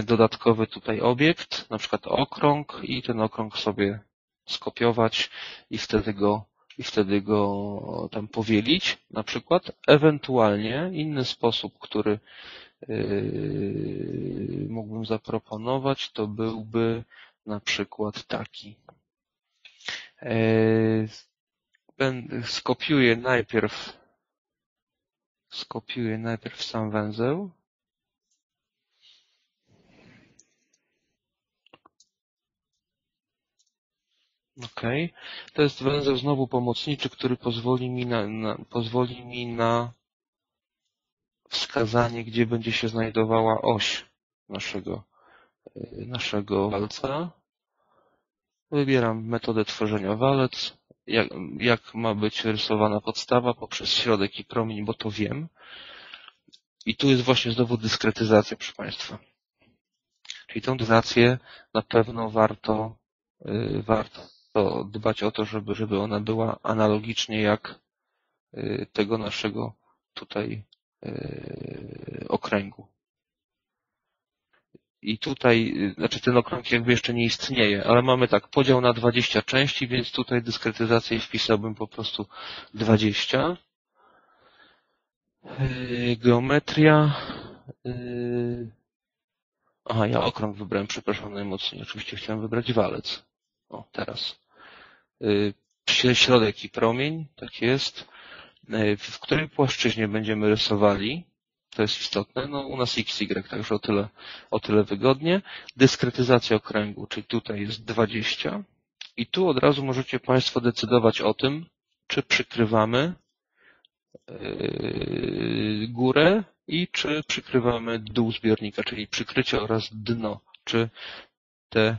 dodatkowy tutaj obiekt, na przykład okrąg, i ten okrąg sobie skopiować i wtedy go tam powielić, na przykład. Ewentualnie inny sposób, który mógłbym zaproponować, to byłby na przykład taki. Skopiuję najpierw sam węzeł. OK. To jest węzeł znowu pomocniczy, który pozwoli mi na wskazanie, gdzie będzie się znajdowała oś naszego walca. Wybieram metodę tworzenia walec, jak ma być rysowana podstawa, poprzez środek i promień, bo to wiem. I tu jest właśnie znowu dyskretyzacja, proszę Państwa. Czyli tą dyskretyzację na pewno warto dbać o to, żeby ona była analogicznie jak tego naszego tutaj okręgu. I tutaj, znaczy ten okrąg jakby jeszcze nie istnieje, ale mamy tak, podział na 20 części, więc tutaj dyskretyzację wpisałbym po prostu 20. Geometria. Aha, ja okrąg wybrałem, przepraszam najmocniej. Oczywiście chciałem wybrać walec. O, teraz. Środek i promień, tak jest. W której płaszczyźnie będziemy rysowali? To jest istotne. No, u nas XY, także o tyle wygodnie. Dyskretyzacja okręgu, czyli tutaj jest 20. I tu od razu możecie Państwo decydować o tym, czy przykrywamy górę i czy przykrywamy dół zbiornika, czyli przykrycie oraz dno. Czy te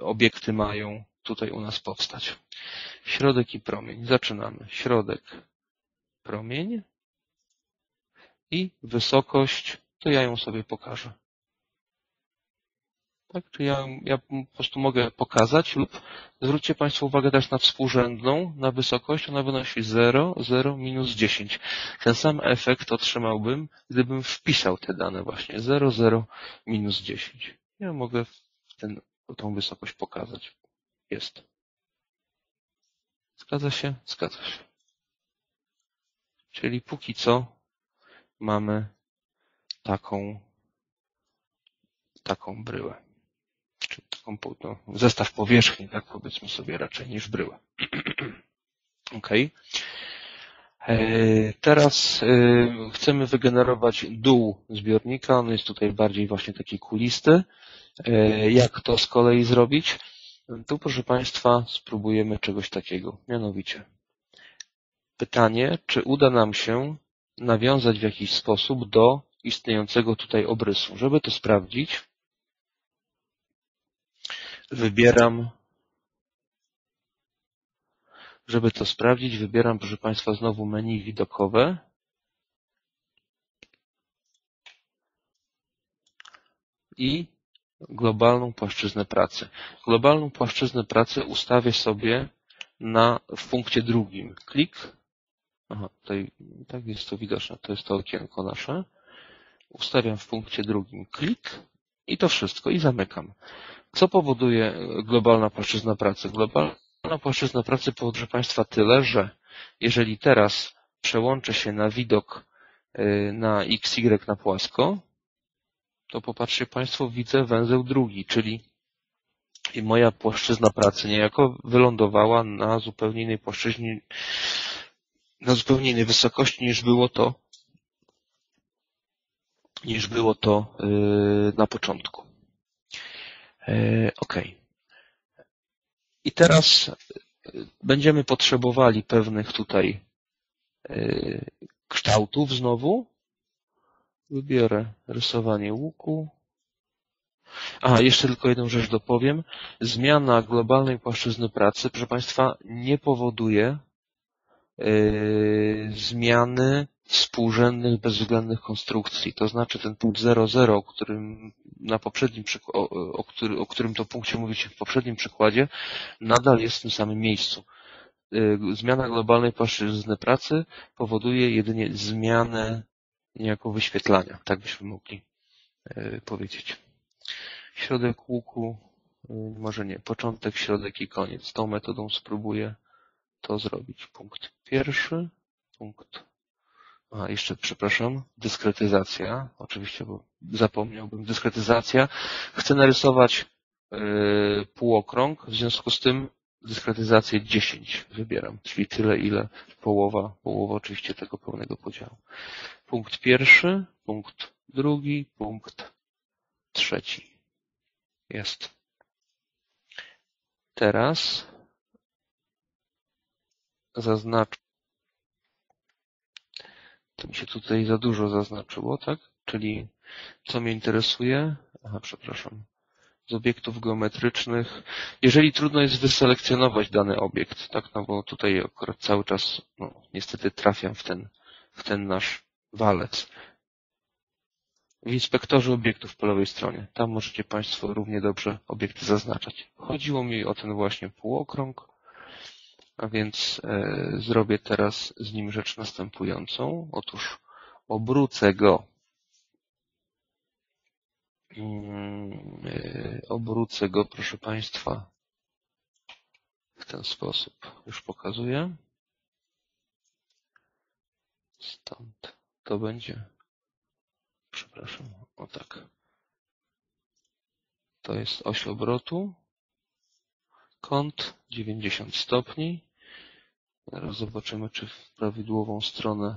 obiekty mają tutaj u nas powstać. Środek i promień. Zaczynamy. Środek, promień. I wysokość, to ja ją sobie pokażę. Tak? Czyli ja po prostu mogę pokazać lub zwróćcie Państwo uwagę też na współrzędną, na wysokość, ona wynosi 0, 0, minus 10. Ten sam efekt otrzymałbym, gdybym wpisał te dane właśnie 0, 0, minus 10. Ja mogę tą wysokość pokazać. Jest. Zgadza się? Zgadza się. Czyli póki co mamy taką bryłę. Czy taką, no, zestaw powierzchni, tak powiedzmy sobie raczej, niż bryłę. OK. Teraz chcemy wygenerować dół zbiornika. On jest tutaj bardziej właśnie taki kulisty. Jak to z kolei zrobić? Tu, proszę Państwa, spróbujemy czegoś takiego. Mianowicie pytanie, czy uda nam się nawiązać w jakiś sposób do istniejącego tutaj obrysu. Żeby to sprawdzić, wybieram, proszę Państwa, znowu menu widokowe. I globalną płaszczyznę pracy. Globalną płaszczyznę pracy ustawię sobie w punkcie drugim. Klik. Aha, tutaj tak jest to widoczne. To jest to okienko nasze. Ustawiam w punkcie drugim klik i to wszystko. I zamykam. Co powoduje globalna płaszczyzna pracy? Globalna płaszczyzna pracy powoduje, proszę Państwa, tyle, że jeżeli teraz przełączę się na widok na XY na płasko, to popatrzcie Państwo, widzę węzeł drugi, czyli moja płaszczyzna pracy niejako wylądowała na zupełnie innej płaszczyźnie, na zupełnie innej wysokości niż było to na początku. OK. I teraz będziemy potrzebowali pewnych tutaj kształtów znowu. Wybiorę rysowanie łuku. Aha, jeszcze tylko jedną rzecz dopowiem. Zmiana globalnej płaszczyzny pracy, proszę Państwa, nie powoduje zmiany współrzędnych, bezwzględnych konstrukcji. To znaczy ten punkt 0,0, o którym to punkcie mówiliśmy w poprzednim przykładzie, nadal jest w tym samym miejscu. Zmiana globalnej płaszczyzny pracy powoduje jedynie zmianę niejako wyświetlania. Tak byśmy mogli powiedzieć. Środek łuku, może nie, początek, środek i koniec. Tą metodą spróbuję to zrobić. Punkt pierwszy, dyskretyzacja, oczywiście, bo zapomniałbym, dyskretyzacja. Chcę narysować półokrąg, w związku z tym dyskretyzację 10 wybieram, czyli tyle, ile połowa oczywiście tego pełnego podziału. Punkt pierwszy, punkt drugi, punkt trzeci. Jest. Teraz zaznaczę. To mi się tutaj za dużo zaznaczyło, tak? Czyli co mnie interesuje? Aha, przepraszam. Z obiektów geometrycznych. Jeżeli trudno jest wyselekcjonować dany obiekt, tak? No bo tutaj akurat cały czas, no, niestety trafiam w ten nasz walec. W inspektorze obiektów po lewej stronie. Tam możecie Państwo równie dobrze obiekty zaznaczać. Chodziło mi o ten właśnie półokrąg. A więc zrobię teraz z nim rzecz następującą. Otóż obrócę go, proszę Państwa, w ten sposób. Już pokazuję. Stąd to będzie. Przepraszam, o tak. To jest oś obrotu. Kąt 90 stopni. Zaraz zobaczymy, czy w prawidłową stronę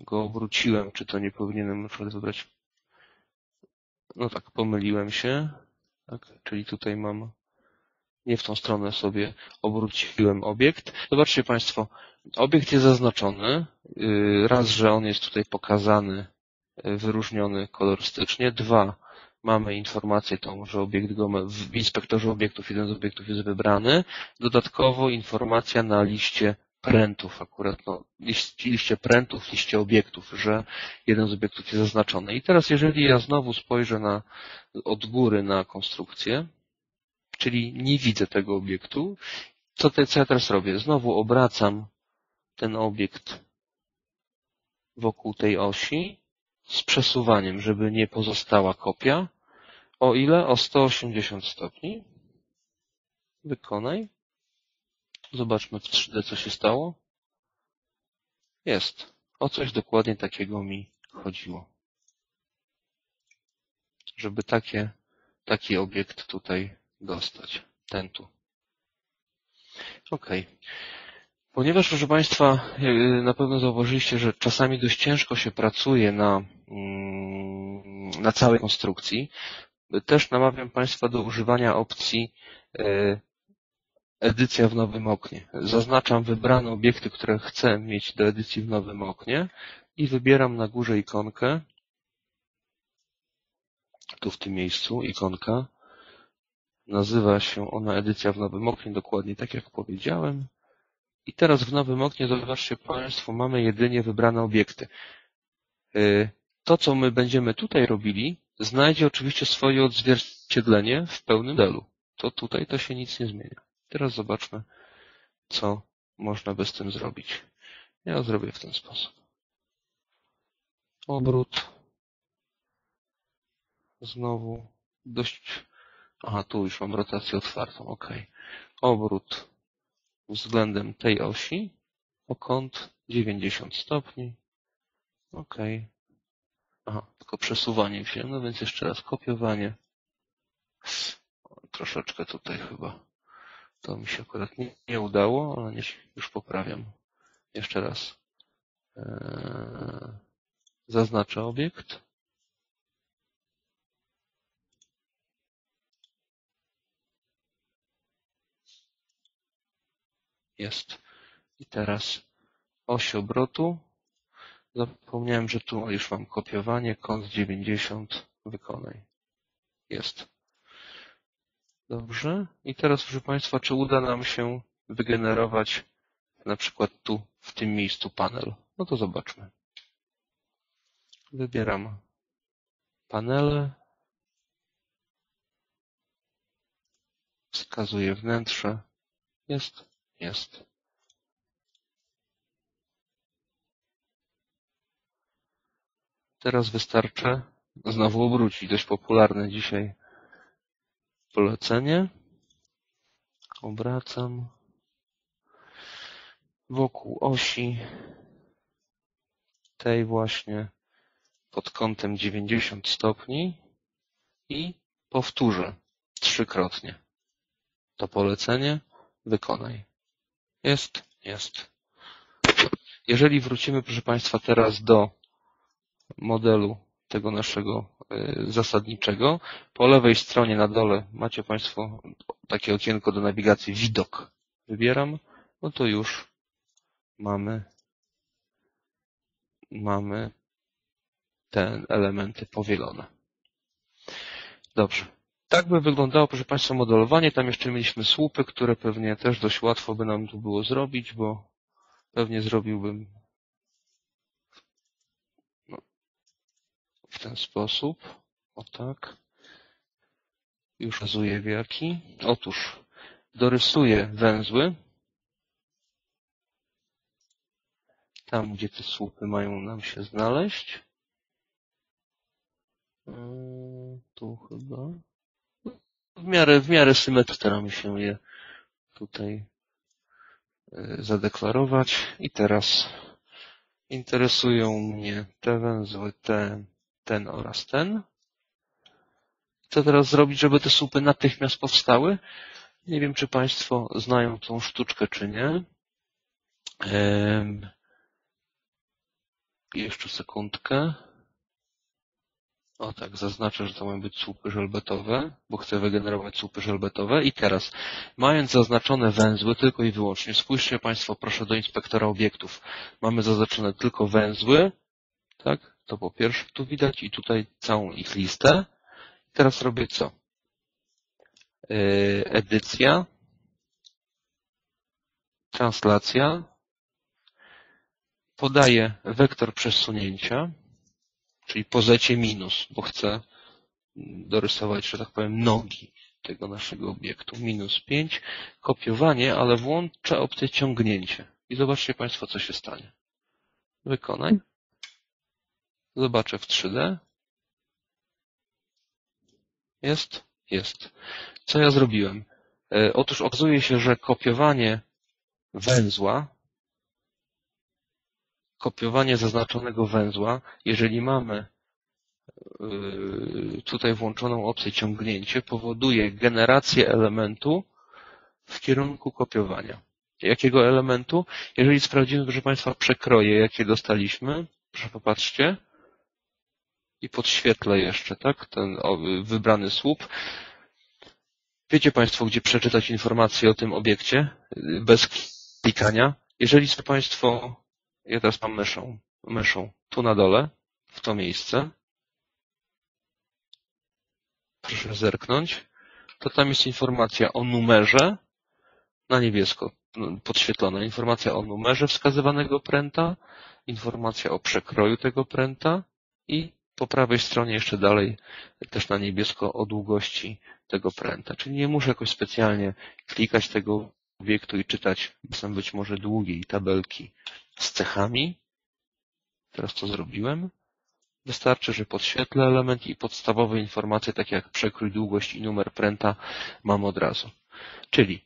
go obróciłem, czy to nie powinienem na przykład wybrać. No tak, pomyliłem się. Tak, czyli tutaj mam, nie w tą stronę sobie obróciłem obiekt. Zobaczcie Państwo, obiekt jest zaznaczony. Raz, że on jest tutaj pokazany, wyróżniony kolorystycznie. Dwa, mamy informację tą, że obiekt w inspektorze obiektów jeden z obiektów jest wybrany. Dodatkowo informacja na liście prętów akurat, no, liście prętów, liście obiektów, że jeden z obiektów jest zaznaczony. I teraz jeżeli ja znowu spojrzę na, od góry na konstrukcję, czyli nie widzę tego obiektu, co ja teraz robię? Znowu obracam ten obiekt wokół tej osi z przesuwaniem, żeby nie pozostała kopia, o ile? O 180 stopni. Wykonaj. Zobaczmy w 3D, co się stało. Jest. O coś dokładnie takiego mi chodziło. Żeby taki obiekt tutaj dostać. Ten tu. Okej. Ponieważ, proszę Państwa, na pewno zauważyliście, że czasami dość ciężko się pracuje na całej konstrukcji, też namawiam Państwa do używania opcji edycja w nowym oknie. Zaznaczam wybrane obiekty, które chcę mieć do edycji w nowym oknie i wybieram na górze ikonkę, tu w tym miejscu ikonka, nazywa się ona edycja w nowym oknie, dokładnie tak jak powiedziałem. I teraz w nowym oknie, zobaczcie Państwo, mamy jedynie wybrane obiekty. To, co my będziemy tutaj robili, znajdzie oczywiście swoje odzwierciedlenie w pełnym modelu. To tutaj to się nic nie zmienia. Teraz zobaczmy, co można by z tym zrobić. Ja zrobię w ten sposób. Obrót. Znowu dość... Aha, tu już mam rotację otwartą, ok. Obrót względem tej osi o kąt 90 stopni. Ok. Aha, tylko przesuwanie się, no więc jeszcze raz kopiowanie. Troszeczkę tutaj chyba to mi się akurat nie udało, ale już poprawiam. Jeszcze raz zaznaczę obiekt. Jest. I teraz oś obrotu. Zapomniałem, że tu już mam kopiowanie. Kąt 90. Wykonaj. Jest. Dobrze. I teraz, proszę Państwa, czy uda nam się wygenerować na przykład tu, w tym miejscu panel? No to zobaczmy. Wybieram panele. Wskazuję wnętrze. Jest. Jest. Teraz wystarczy znowu obrócić. Dość popularne dzisiaj polecenie. Obracam wokół osi tej właśnie pod kątem 90 stopni i powtórzę trzykrotnie to polecenie. Wykonaj. Jest, jest. Jeżeli wrócimy, proszę Państwa, teraz do modelu tego naszego zasadniczego, po lewej stronie na dole macie Państwo takie okienko do nawigacji widok. Wybieram, no to już mamy te elementy powielone. Dobrze. Tak by wyglądało, proszę Państwa, modelowanie. Tam jeszcze mieliśmy słupy, które pewnie też dość łatwo by nam tu było zrobić, bo pewnie zrobiłbym w ten sposób. O tak. Już pokazuję w jaki. Otóż dorysuję węzły. Tam, gdzie te słupy mają nam się znaleźć. Tu chyba... W miarę symetrii staramy się je tutaj zadeklarować. I teraz interesują mnie te węzły, ten oraz ten. Co teraz zrobić, żeby te słupy natychmiast powstały? Nie wiem, czy Państwo znają tą sztuczkę, czy nie. Jeszcze sekundkę. O tak, zaznaczę, że to mają być słupy żelbetowe, bo chcę wygenerować słupy żelbetowe. I teraz, mając zaznaczone węzły tylko i wyłącznie, spójrzcie Państwo, proszę, do inspektora obiektów. Mamy zaznaczone tylko węzły, tak? To po pierwsze tu widać i tutaj całą ich listę. Teraz robię co? Edycja, translacja, Podaję wektor przesunięcia, czyli po zecie minus, bo chcę dorysować, że tak powiem, nogi tego naszego obiektu. Minus 5, kopiowanie, ale włączę opcję ciągnięcie. I zobaczcie Państwo, co się stanie. Wykonaj. Zobaczę w 3D. Jest? Jest. Co ja zrobiłem? Otóż okazuje się, że kopiowanie węzła, kopiowanie zaznaczonego węzła, jeżeli mamy tutaj włączoną opcję ciągnięcie, powoduje generację elementu w kierunku kopiowania. Jakiego elementu? Jeżeli sprawdzimy, proszę Państwa, przekroje, jakie dostaliśmy, proszę popatrzcie, i podświetlę jeszcze, tak, ten wybrany słup. Wiecie Państwo, gdzie przeczytać informacje o tym obiekcie bez klikania? Jeżeli sobie Państwo, ja teraz mam myszą tu na dole, w to miejsce, proszę zerknąć, to tam jest informacja o numerze, na niebiesko podświetlona, informacja o numerze wskazywanego pręta, informacja o przekroju tego pręta i po prawej stronie jeszcze dalej też na niebiesko o długości tego pręta. Czyli nie muszę jakoś specjalnie klikać tego obiektu i czytać być może długiej tabelki z cechami. Teraz to zrobiłem. Wystarczy, że podświetlę element i podstawowe informacje, takie jak przekrój, długość i numer pręta, mam od razu. Czyli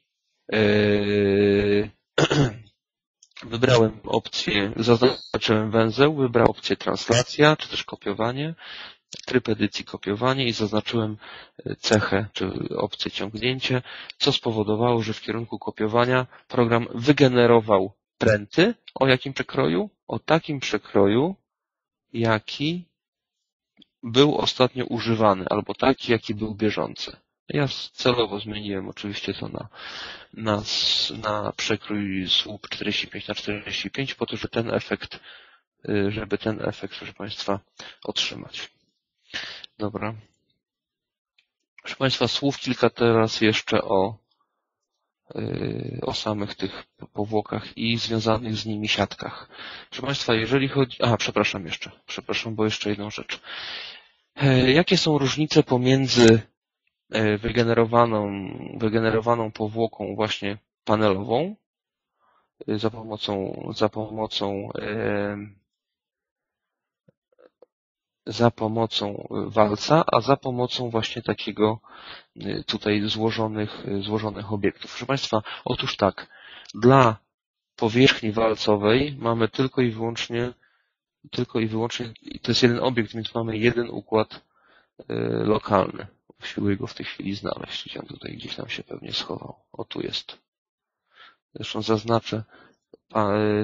wybrałem opcję, zaznaczyłem węzeł, wybrałem opcję translacja, czy też kopiowanie, tryb edycji kopiowanie i zaznaczyłem cechę, czy opcję ciągnięcie, co spowodowało, że w kierunku kopiowania program wygenerował pręty. O jakim przekroju? O takim przekroju, jaki był ostatnio używany, albo taki, jaki był bieżący. Ja celowo zmieniłem oczywiście to na przekrój słup 45x45, po to, żeby ten efekt, proszę Państwa, otrzymać. Dobra. Proszę Państwa, słów kilka teraz jeszcze o samych tych powłokach i związanych z nimi siatkach. Proszę Państwa, jeżeli chodzi... A, przepraszam, bo jeszcze jedną rzecz. Jakie są różnice pomiędzy wygenerowaną powłoką właśnie panelową za pomocą walca, a za pomocą właśnie takiego tutaj złożonych obiektów. Proszę Państwa, otóż tak, dla powierzchni walcowej mamy tylko i wyłącznie, to jest jeden obiekt, więc mamy jeden układ lokalny. Usiłuję go w tej chwili znaleźć. On tutaj gdzieś nam się pewnie schował. O, tu jest. Zresztą zaznaczę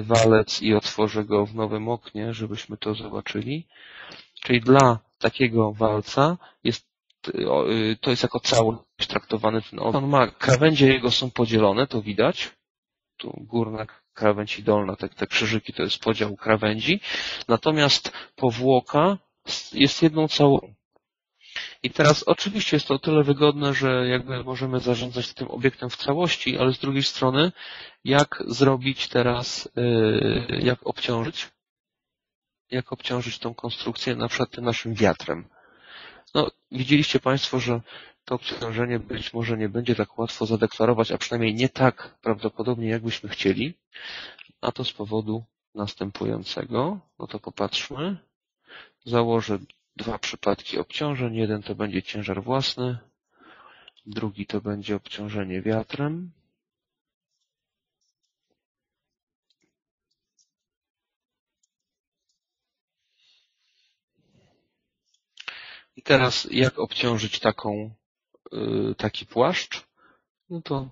walec i otworzę go w nowym oknie, żebyśmy to zobaczyli. Czyli dla takiego walca to jest jako całość traktowany ten obiekt. On ma, krawędzie jego są podzielone, to widać. Tu górna krawędź i dolna, te krzyżyki to jest podział krawędzi. Natomiast powłoka jest jedną całą. I teraz oczywiście jest to o tyle wygodne, że jakby możemy zarządzać tym obiektem w całości, ale z drugiej strony jak obciążyć tą konstrukcję na przykład tym naszym wiatrem. No, widzieliście Państwo, że to obciążenie być może nie będzie tak łatwo zadeklarować, a przynajmniej nie tak prawdopodobnie, jakbyśmy chcieli, a to z powodu następującego. No to popatrzmy. Założę 2 przypadki obciążeń. Jeden to będzie ciężar własny, drugi to będzie obciążenie wiatrem. I teraz jak obciążyć taki płaszcz? No to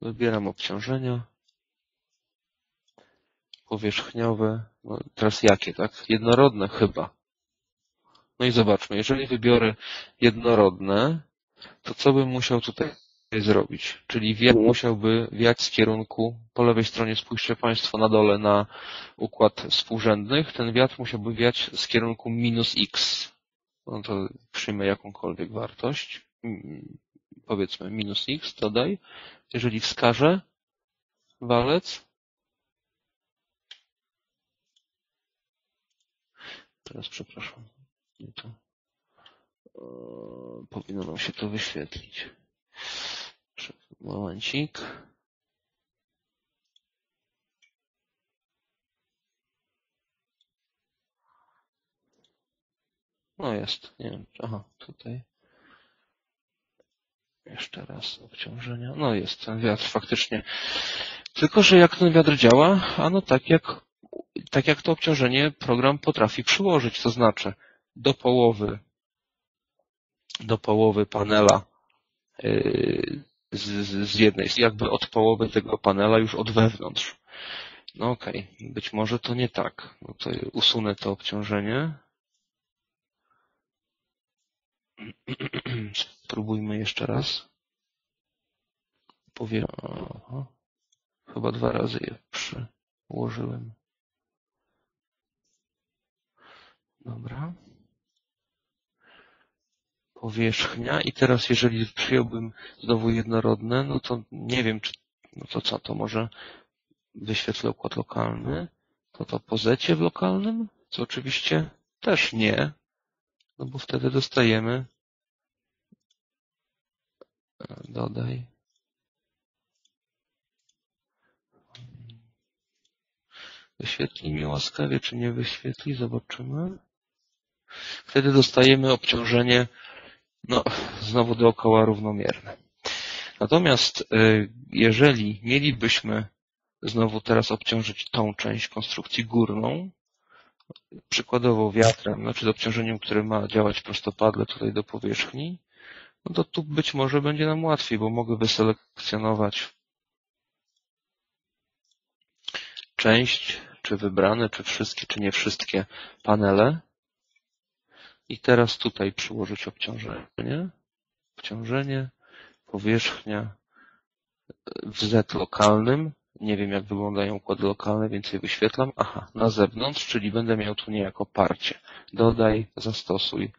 wybieram obciążenia powierzchniowe. No teraz jakie, tak? Jednorodne chyba. No i zobaczmy, jeżeli wybiorę jednorodne, to co bym musiał tutaj zrobić? Czyli wiatr musiałby wiać z kierunku, po lewej stronie spójrzcie Państwo na dole na układ współrzędnych, ten wiatr musiałby wiać z kierunku minus x. No to przyjmę jakąkolwiek wartość, powiedzmy minus x, dodaj. Jeżeli wskażę walec, Teraz przepraszam. Powinno nam się to wyświetlić. Momencik. No jest, nie wiem, aha, tutaj. Jeszcze raz obciążenia. No jest ten wiatr faktycznie. Tylko że jak ten wiatr działa? Ano tak jak to obciążenie program potrafi przyłożyć, to znaczy do połowy panela z jednej, jakby od połowy tego panela już od wewnątrz. No okej, być może to nie tak. No to usunę to obciążenie. Spróbujmy jeszcze raz. Aha. Chyba dwa razy je przyłożyłem. Dobra. Powierzchnia i teraz jeżeli przyjąłbym znowu jednorodne, no to nie wiem, czy no to co, to może wyświetlę układ lokalny, to po zecie w lokalnym, co oczywiście też nie, no bo wtedy dostajemy dodaj wyświetli mi łaskawie, czy nie wyświetli, zobaczymy. Wtedy dostajemy obciążenie no, znowu dookoła równomierne. Natomiast jeżeli mielibyśmy znowu teraz obciążyć tą część konstrukcji górną, przykładowo wiatrem, znaczy obciążeniem, które ma działać prostopadle tutaj do powierzchni, no to tu być może będzie nam łatwiej, bo mogę wyselekcjonować część, czy wybrane, czy wszystkie, czy nie wszystkie panele. I teraz tutaj przyłożyć obciążenie, powierzchnia w Z lokalnym. Nie wiem, jak wyglądają układy lokalne, więc je wyświetlam. Aha, na zewnątrz, czyli będę miał tu niejako parcie. Dodaj, zastosuj.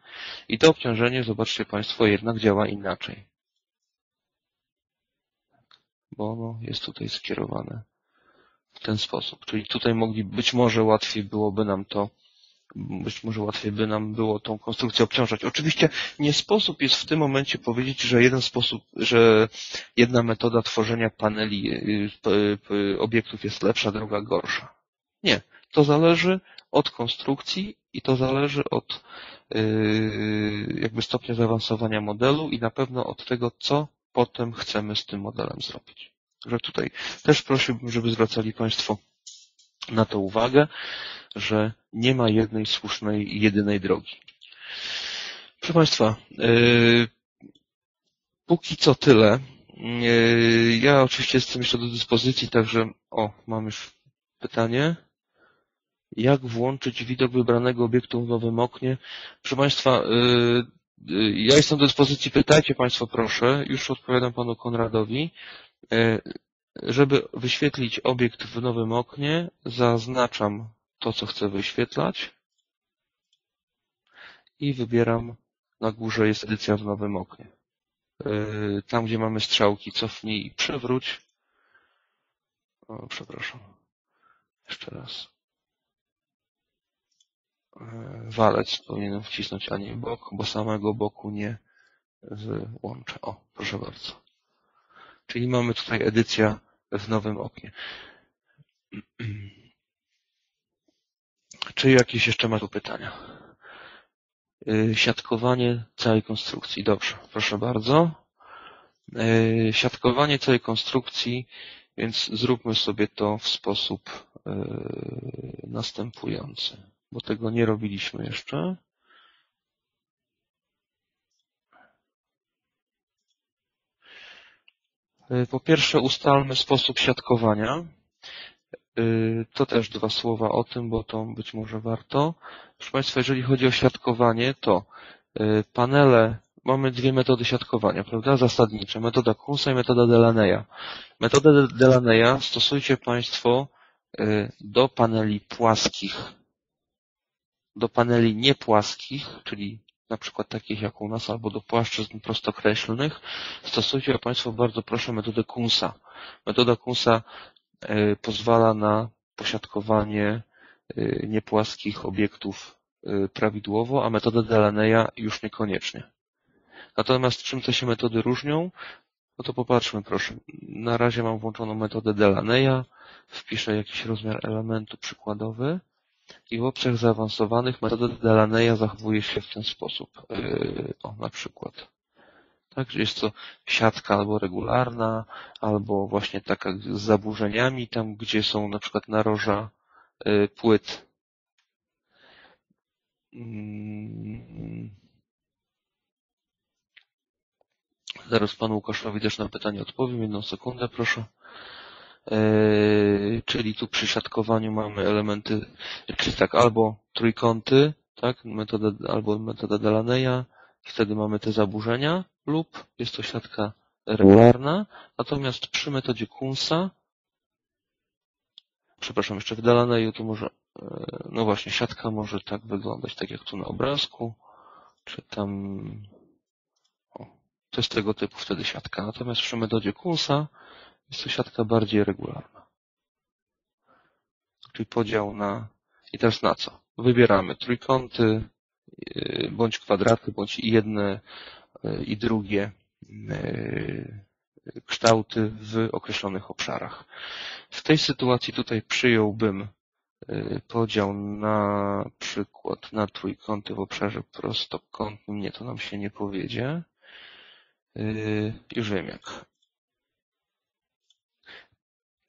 I to obciążenie, zobaczcie Państwo, jednak działa inaczej. Bo ono jest tutaj skierowane w ten sposób. Czyli tutaj być może łatwiej by nam było tą konstrukcję obciążać. Oczywiście nie sposób jest w tym momencie powiedzieć, że jedna metoda tworzenia paneli obiektów jest lepsza, druga gorsza. Nie. To zależy od konstrukcji i to zależy od jakby stopnia zaawansowania modelu i na pewno od tego, co potem chcemy z tym modelem zrobić. Że tutaj też prosiłbym, żeby zwracali Państwo na to uwagę, że nie ma jednej słusznej, jedynej drogi. Proszę Państwa, póki co tyle. Ja oczywiście jestem jeszcze do dyspozycji, także mam już pytanie. Jak włączyć widok wybranego obiektu w nowym oknie? Proszę Państwa, ja jestem do dyspozycji, pytajcie Państwo proszę, już odpowiadam Panu Konradowi. Żeby wyświetlić obiekt w nowym oknie, zaznaczam to, co chcę wyświetlać i wybieram, na górze jest edycja w nowym oknie. Tam, gdzie mamy strzałki, cofnij i przewróć. Przepraszam. Jeszcze raz. Walec powinienem wcisnąć, a nie bok, bo samego boku nie wyłączę. Proszę bardzo. Czyli mamy tutaj edycja w nowym oknie. Czy jakieś jeszcze ma tu pytania? Siatkowanie całej konstrukcji. Dobrze, proszę bardzo. Siatkowanie całej konstrukcji, więc zróbmy sobie to w sposób następujący, bo tego nie robiliśmy jeszcze. Po pierwsze ustalmy sposób siatkowania. To też dwa słowa o tym, bo to być może warto. Proszę Państwa, jeżeli chodzi o siatkowanie, to panele, mamy dwie metody siatkowania, prawda? Zasadnicze, metoda Kunsa i metoda Delaneya. Metodę Delaneya stosujcie Państwo do paneli płaskich, do paneli niepłaskich, czyli na przykład takich jak u nas, albo do płaszczyzn prostokreślnych, stosujcie Państwo bardzo proszę metodę Kunsa. Metoda Kunsa pozwala na posiadkowanie niepłaskich obiektów prawidłowo, a metoda Delaneya już niekoniecznie. Natomiast czym to się metody różnią? No to popatrzmy proszę. Na razie mam włączoną metodę Delaneya, wpiszę jakiś rozmiar elementu przykładowy i w opcjach zaawansowanych metoda Delaneya zachowuje się w ten sposób. O, na przykład. Tak, jest to siatka albo regularna, albo właśnie taka z zaburzeniami, tam gdzie są na przykład naroża płyt. Zaraz panu Łukaszowi też na pytanie odpowiem, jedną sekundę proszę. Czyli tu przy siatkowaniu mamy elementy, czyli tak, albo trójkąty, tak, metoda Delaneya, wtedy mamy te zaburzenia, lub jest to siatka regularna, natomiast przy metodzie Kunsa, przepraszam, jeszcze w Delaneyu tu może, no właśnie, siatka może tak wyglądać, tak jak tu na obrazku, czy tam, o, to jest tego typu wtedy siatka, natomiast przy metodzie Kunsa jest to siatka bardziej regularna. Czyli podział na, i teraz na co? Wybieramy trójkąty, bądź kwadraty, bądź jedne i drugie kształty w określonych obszarach. W tej sytuacji tutaj przyjąłbym podział na przykład na trójkąty w obszarze prostokątnym. Nie, to nam się nie powiedzie. Już wiem jak.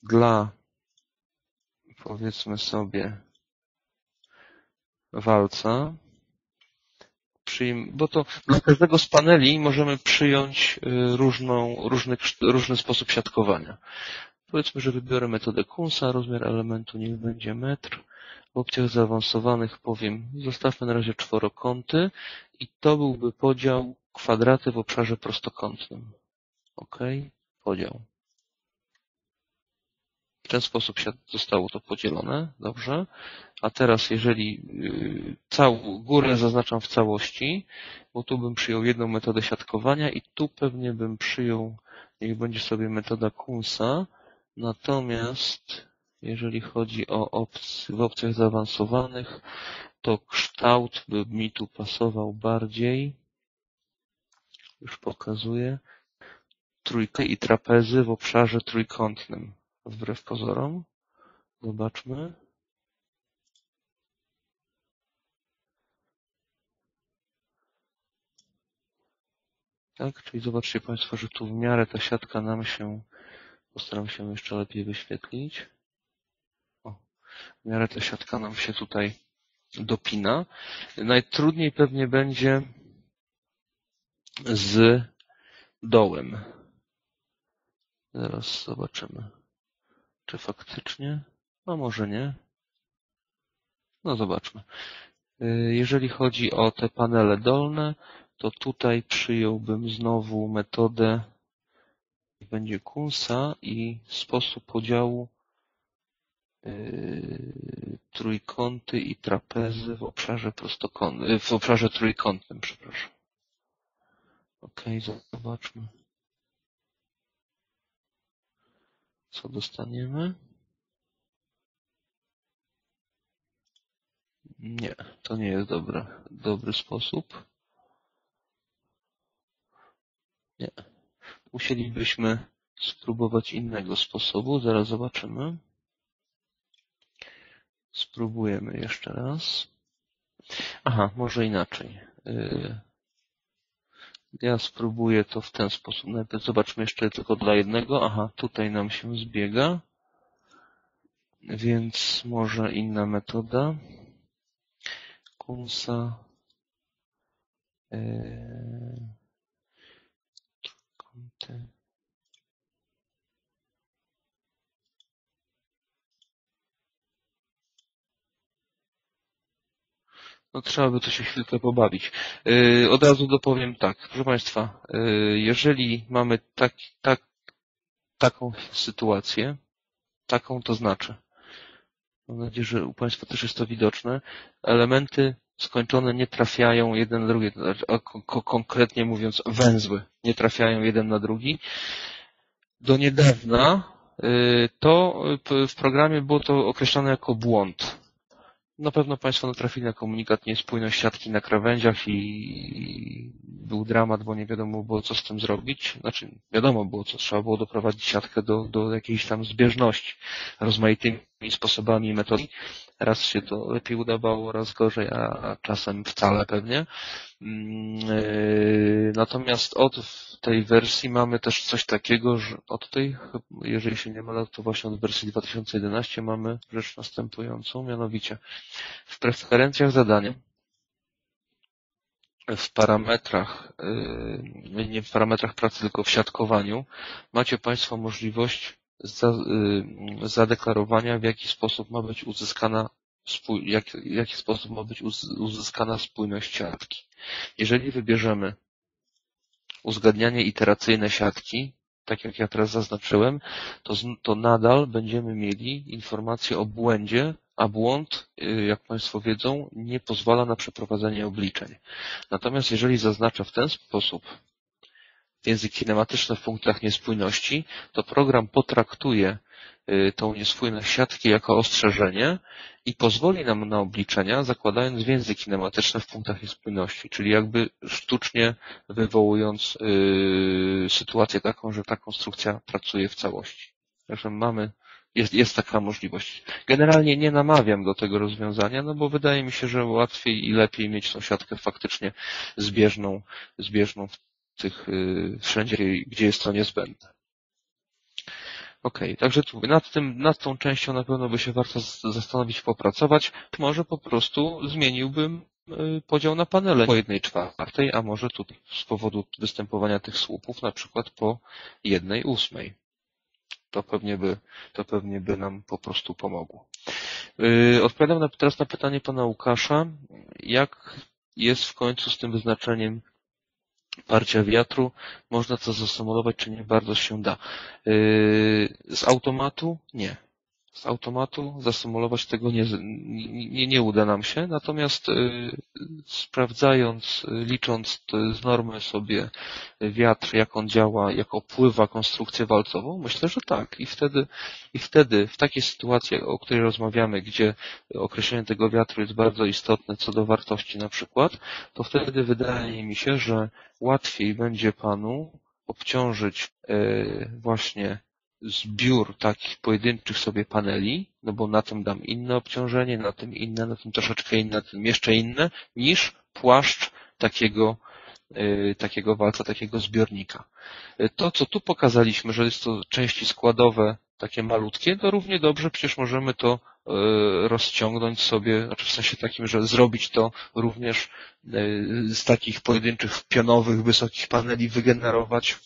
Dla, powiedzmy sobie, walca, bo to dla każdego z paneli możemy przyjąć różny sposób siatkowania. Powiedzmy, że wybiorę metodę Kunsa, rozmiar elementu niech będzie metr. W opcjach zaawansowanych powiem, zostawmy na razie czworokąty i to byłby podział kwadraty w obszarze prostokątnym. OK, podział. W ten sposób zostało to podzielone, dobrze. A teraz jeżeli całą górę zaznaczam w całości, bo tu bym przyjął jedną metodę siatkowania i tu pewnie bym przyjął, niech będzie sobie metoda Kunsa. Natomiast jeżeli chodzi o w opcjach zaawansowanych, to kształt by mi tu pasował bardziej. Już pokazuję. Trójkąty i trapezy w obszarze trójkątnym. Wbrew pozorom. Zobaczmy. Tak, czyli zobaczcie Państwo, że tu w miarę ta siatka nam się, postaram się jeszcze lepiej wyświetlić. O, w miarę ta siatka nam się tutaj dopina. Najtrudniej pewnie będzie z dołem. Zaraz zobaczymy. Czy faktycznie? No może nie. No zobaczmy. Jeżeli chodzi o te panele dolne, to tutaj przyjąłbym znowu metodę, będzie Kunsa i sposób podziału trójkąty i trapezy w obszarze prostokątnym, w obszarze trójkątnym, przepraszam. OK, zobaczmy. Co dostaniemy? Nie, to nie jest dobry sposób. Nie. Musielibyśmy spróbować innego sposobu. Zaraz zobaczymy. Spróbujemy jeszcze raz. Aha, może inaczej. Ja spróbuję to w ten sposób. Najpierw zobaczmy jeszcze tylko dla jednego. Aha, tutaj nam się zbiega. Więc może inna metoda. Kunsa. Trójkąty. No trzeba by to się chwilkę pobawić. Od razu dopowiem tak, proszę Państwa, jeżeli mamy taką sytuację, taką to znaczy, mam nadzieję, że u Państwa też jest to widoczne, elementy skończone nie trafiają jeden na drugi, konkretnie mówiąc węzły nie trafiają jeden na drugi. Do niedawna to w programie było to określane jako błąd. Na pewno Państwo natrafili na komunikat niespójność siatki na krawędziach i był dramat, bo nie wiadomo było, co z tym zrobić. Znaczy, wiadomo było, co trzeba było doprowadzić siatkę do jakiejś tam zbieżności rozmaitymi sposobami i metodami. Raz się to lepiej udawało, raz gorzej, a czasem wcale pewnie. Natomiast od tej wersji mamy też coś takiego, że od tej, jeżeli się nie mylę, to właśnie od wersji 2011 mamy rzecz następującą, mianowicie w preferencjach zadania, w parametrach, nie w parametrach pracy, tylko w siatkowaniu, macie Państwo możliwość zadeklarowania, w jaki sposób ma być uzyskana spójność siatki. Jeżeli wybierzemy uzgadnianie iteracyjne siatki, tak jak ja teraz zaznaczyłem, to nadal będziemy mieli informację o błędzie, a błąd, jak Państwo wiedzą, nie pozwala na przeprowadzenie obliczeń. Natomiast jeżeli zaznaczę w ten sposób język kinematyczny w punktach niespójności, to program potraktuje tą niespójność siatki jako ostrzeżenie i pozwoli nam na obliczenia, zakładając więzy kinematyczne w punktach niespójności, czyli jakby sztucznie wywołując sytuację taką, że ta konstrukcja pracuje w całości. Zresztą jest taka możliwość. Generalnie nie namawiam do tego rozwiązania, no bo wydaje mi się, że łatwiej i lepiej mieć tą siatkę faktycznie zbieżną wszędzie, gdzie jest to niezbędne. Okej, także tu nad tą częścią na pewno by się warto zastanowić, popracować. Może po prostu zmieniłbym podział na panele po 1/4, a może tu z powodu występowania tych słupów na przykład po 1/8. To pewnie by nam po prostu pomogło. Odpowiadam teraz na pytanie pana Łukasza, jak jest w końcu z tym wyznaczeniem parcia wiatru, można to zasymulować, czy nie bardzo się da. Z automatu nie. Z automatu zasymulować tego nie uda nam się, natomiast sprawdzając, licząc z normy sobie wiatr, jak on działa, jak opływa konstrukcję walcową, myślę, że tak. I wtedy w takiej sytuacji, o której rozmawiamy, gdzie określenie tego wiatru jest bardzo istotne co do wartości na przykład, to wtedy wydaje mi się, że łatwiej będzie Panu obciążyć właśnie zbiór takich pojedynczych sobie paneli, no bo na tym dam inne obciążenie, na tym inne, na tym troszeczkę inne, na tym jeszcze inne, niż płaszcz takiego walca, takiego zbiornika. To, co tu pokazaliśmy, że jest to części składowe, takie malutkie, to równie dobrze przecież możemy to rozciągnąć sobie, znaczy w sensie takim, że zrobić to również z takich pojedynczych pionowych, wysokich paneli, wygenerować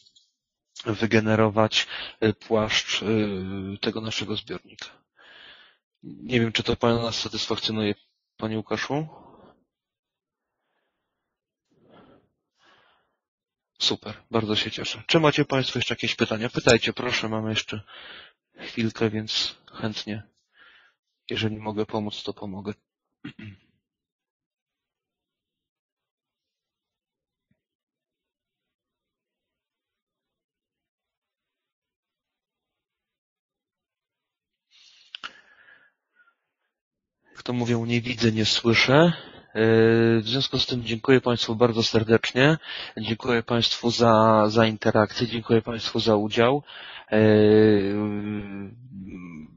płaszcz tego naszego zbiornika. Nie wiem, czy to Pana satysfakcjonuje, Panie Łukaszu? Super, bardzo się cieszę. Czy macie Państwo jeszcze jakieś pytania? Pytajcie, proszę, mamy jeszcze chwilkę, więc chętnie, jeżeli mogę pomóc, to pomogę. To mówią, nie widzę, nie słyszę. W związku z tym dziękuję Państwu bardzo serdecznie. Dziękuję Państwu za interakcję, dziękuję Państwu za udział.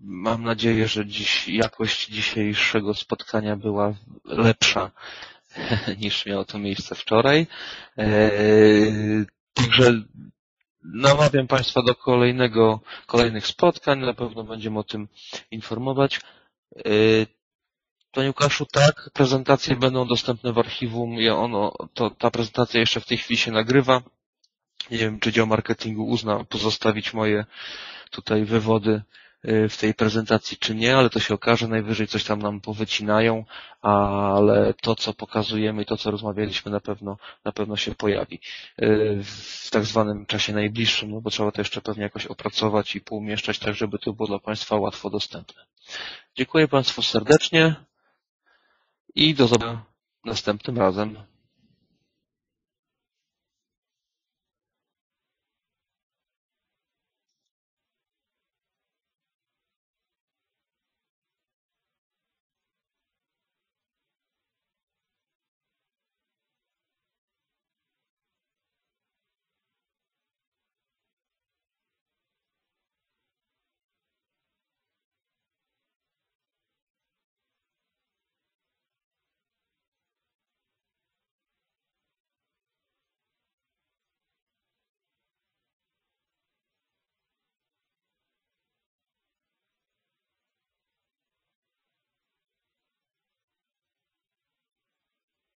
Mam nadzieję, że jakość dzisiejszego spotkania była lepsza niż miało to miejsce wczoraj. Także namawiam Państwa do kolejnych spotkań. Na pewno będziemy o tym informować. Panie Łukaszu, tak, prezentacje będą dostępne w archiwum. Ta prezentacja jeszcze w tej chwili się nagrywa. Nie wiem, czy dział marketingu uzna pozostawić moje tutaj wywody w tej prezentacji, czy nie, ale to się okaże. Najwyżej coś tam nam powycinają, ale to, co pokazujemy i to, co rozmawialiśmy, na pewno się pojawi w tak zwanym czasie najbliższym, no bo trzeba to jeszcze pewnie jakoś opracować i poumieszczać tak, żeby to było dla Państwa łatwo dostępne. Dziękuję Państwu serdecznie. I do zobaczenia następnym razem.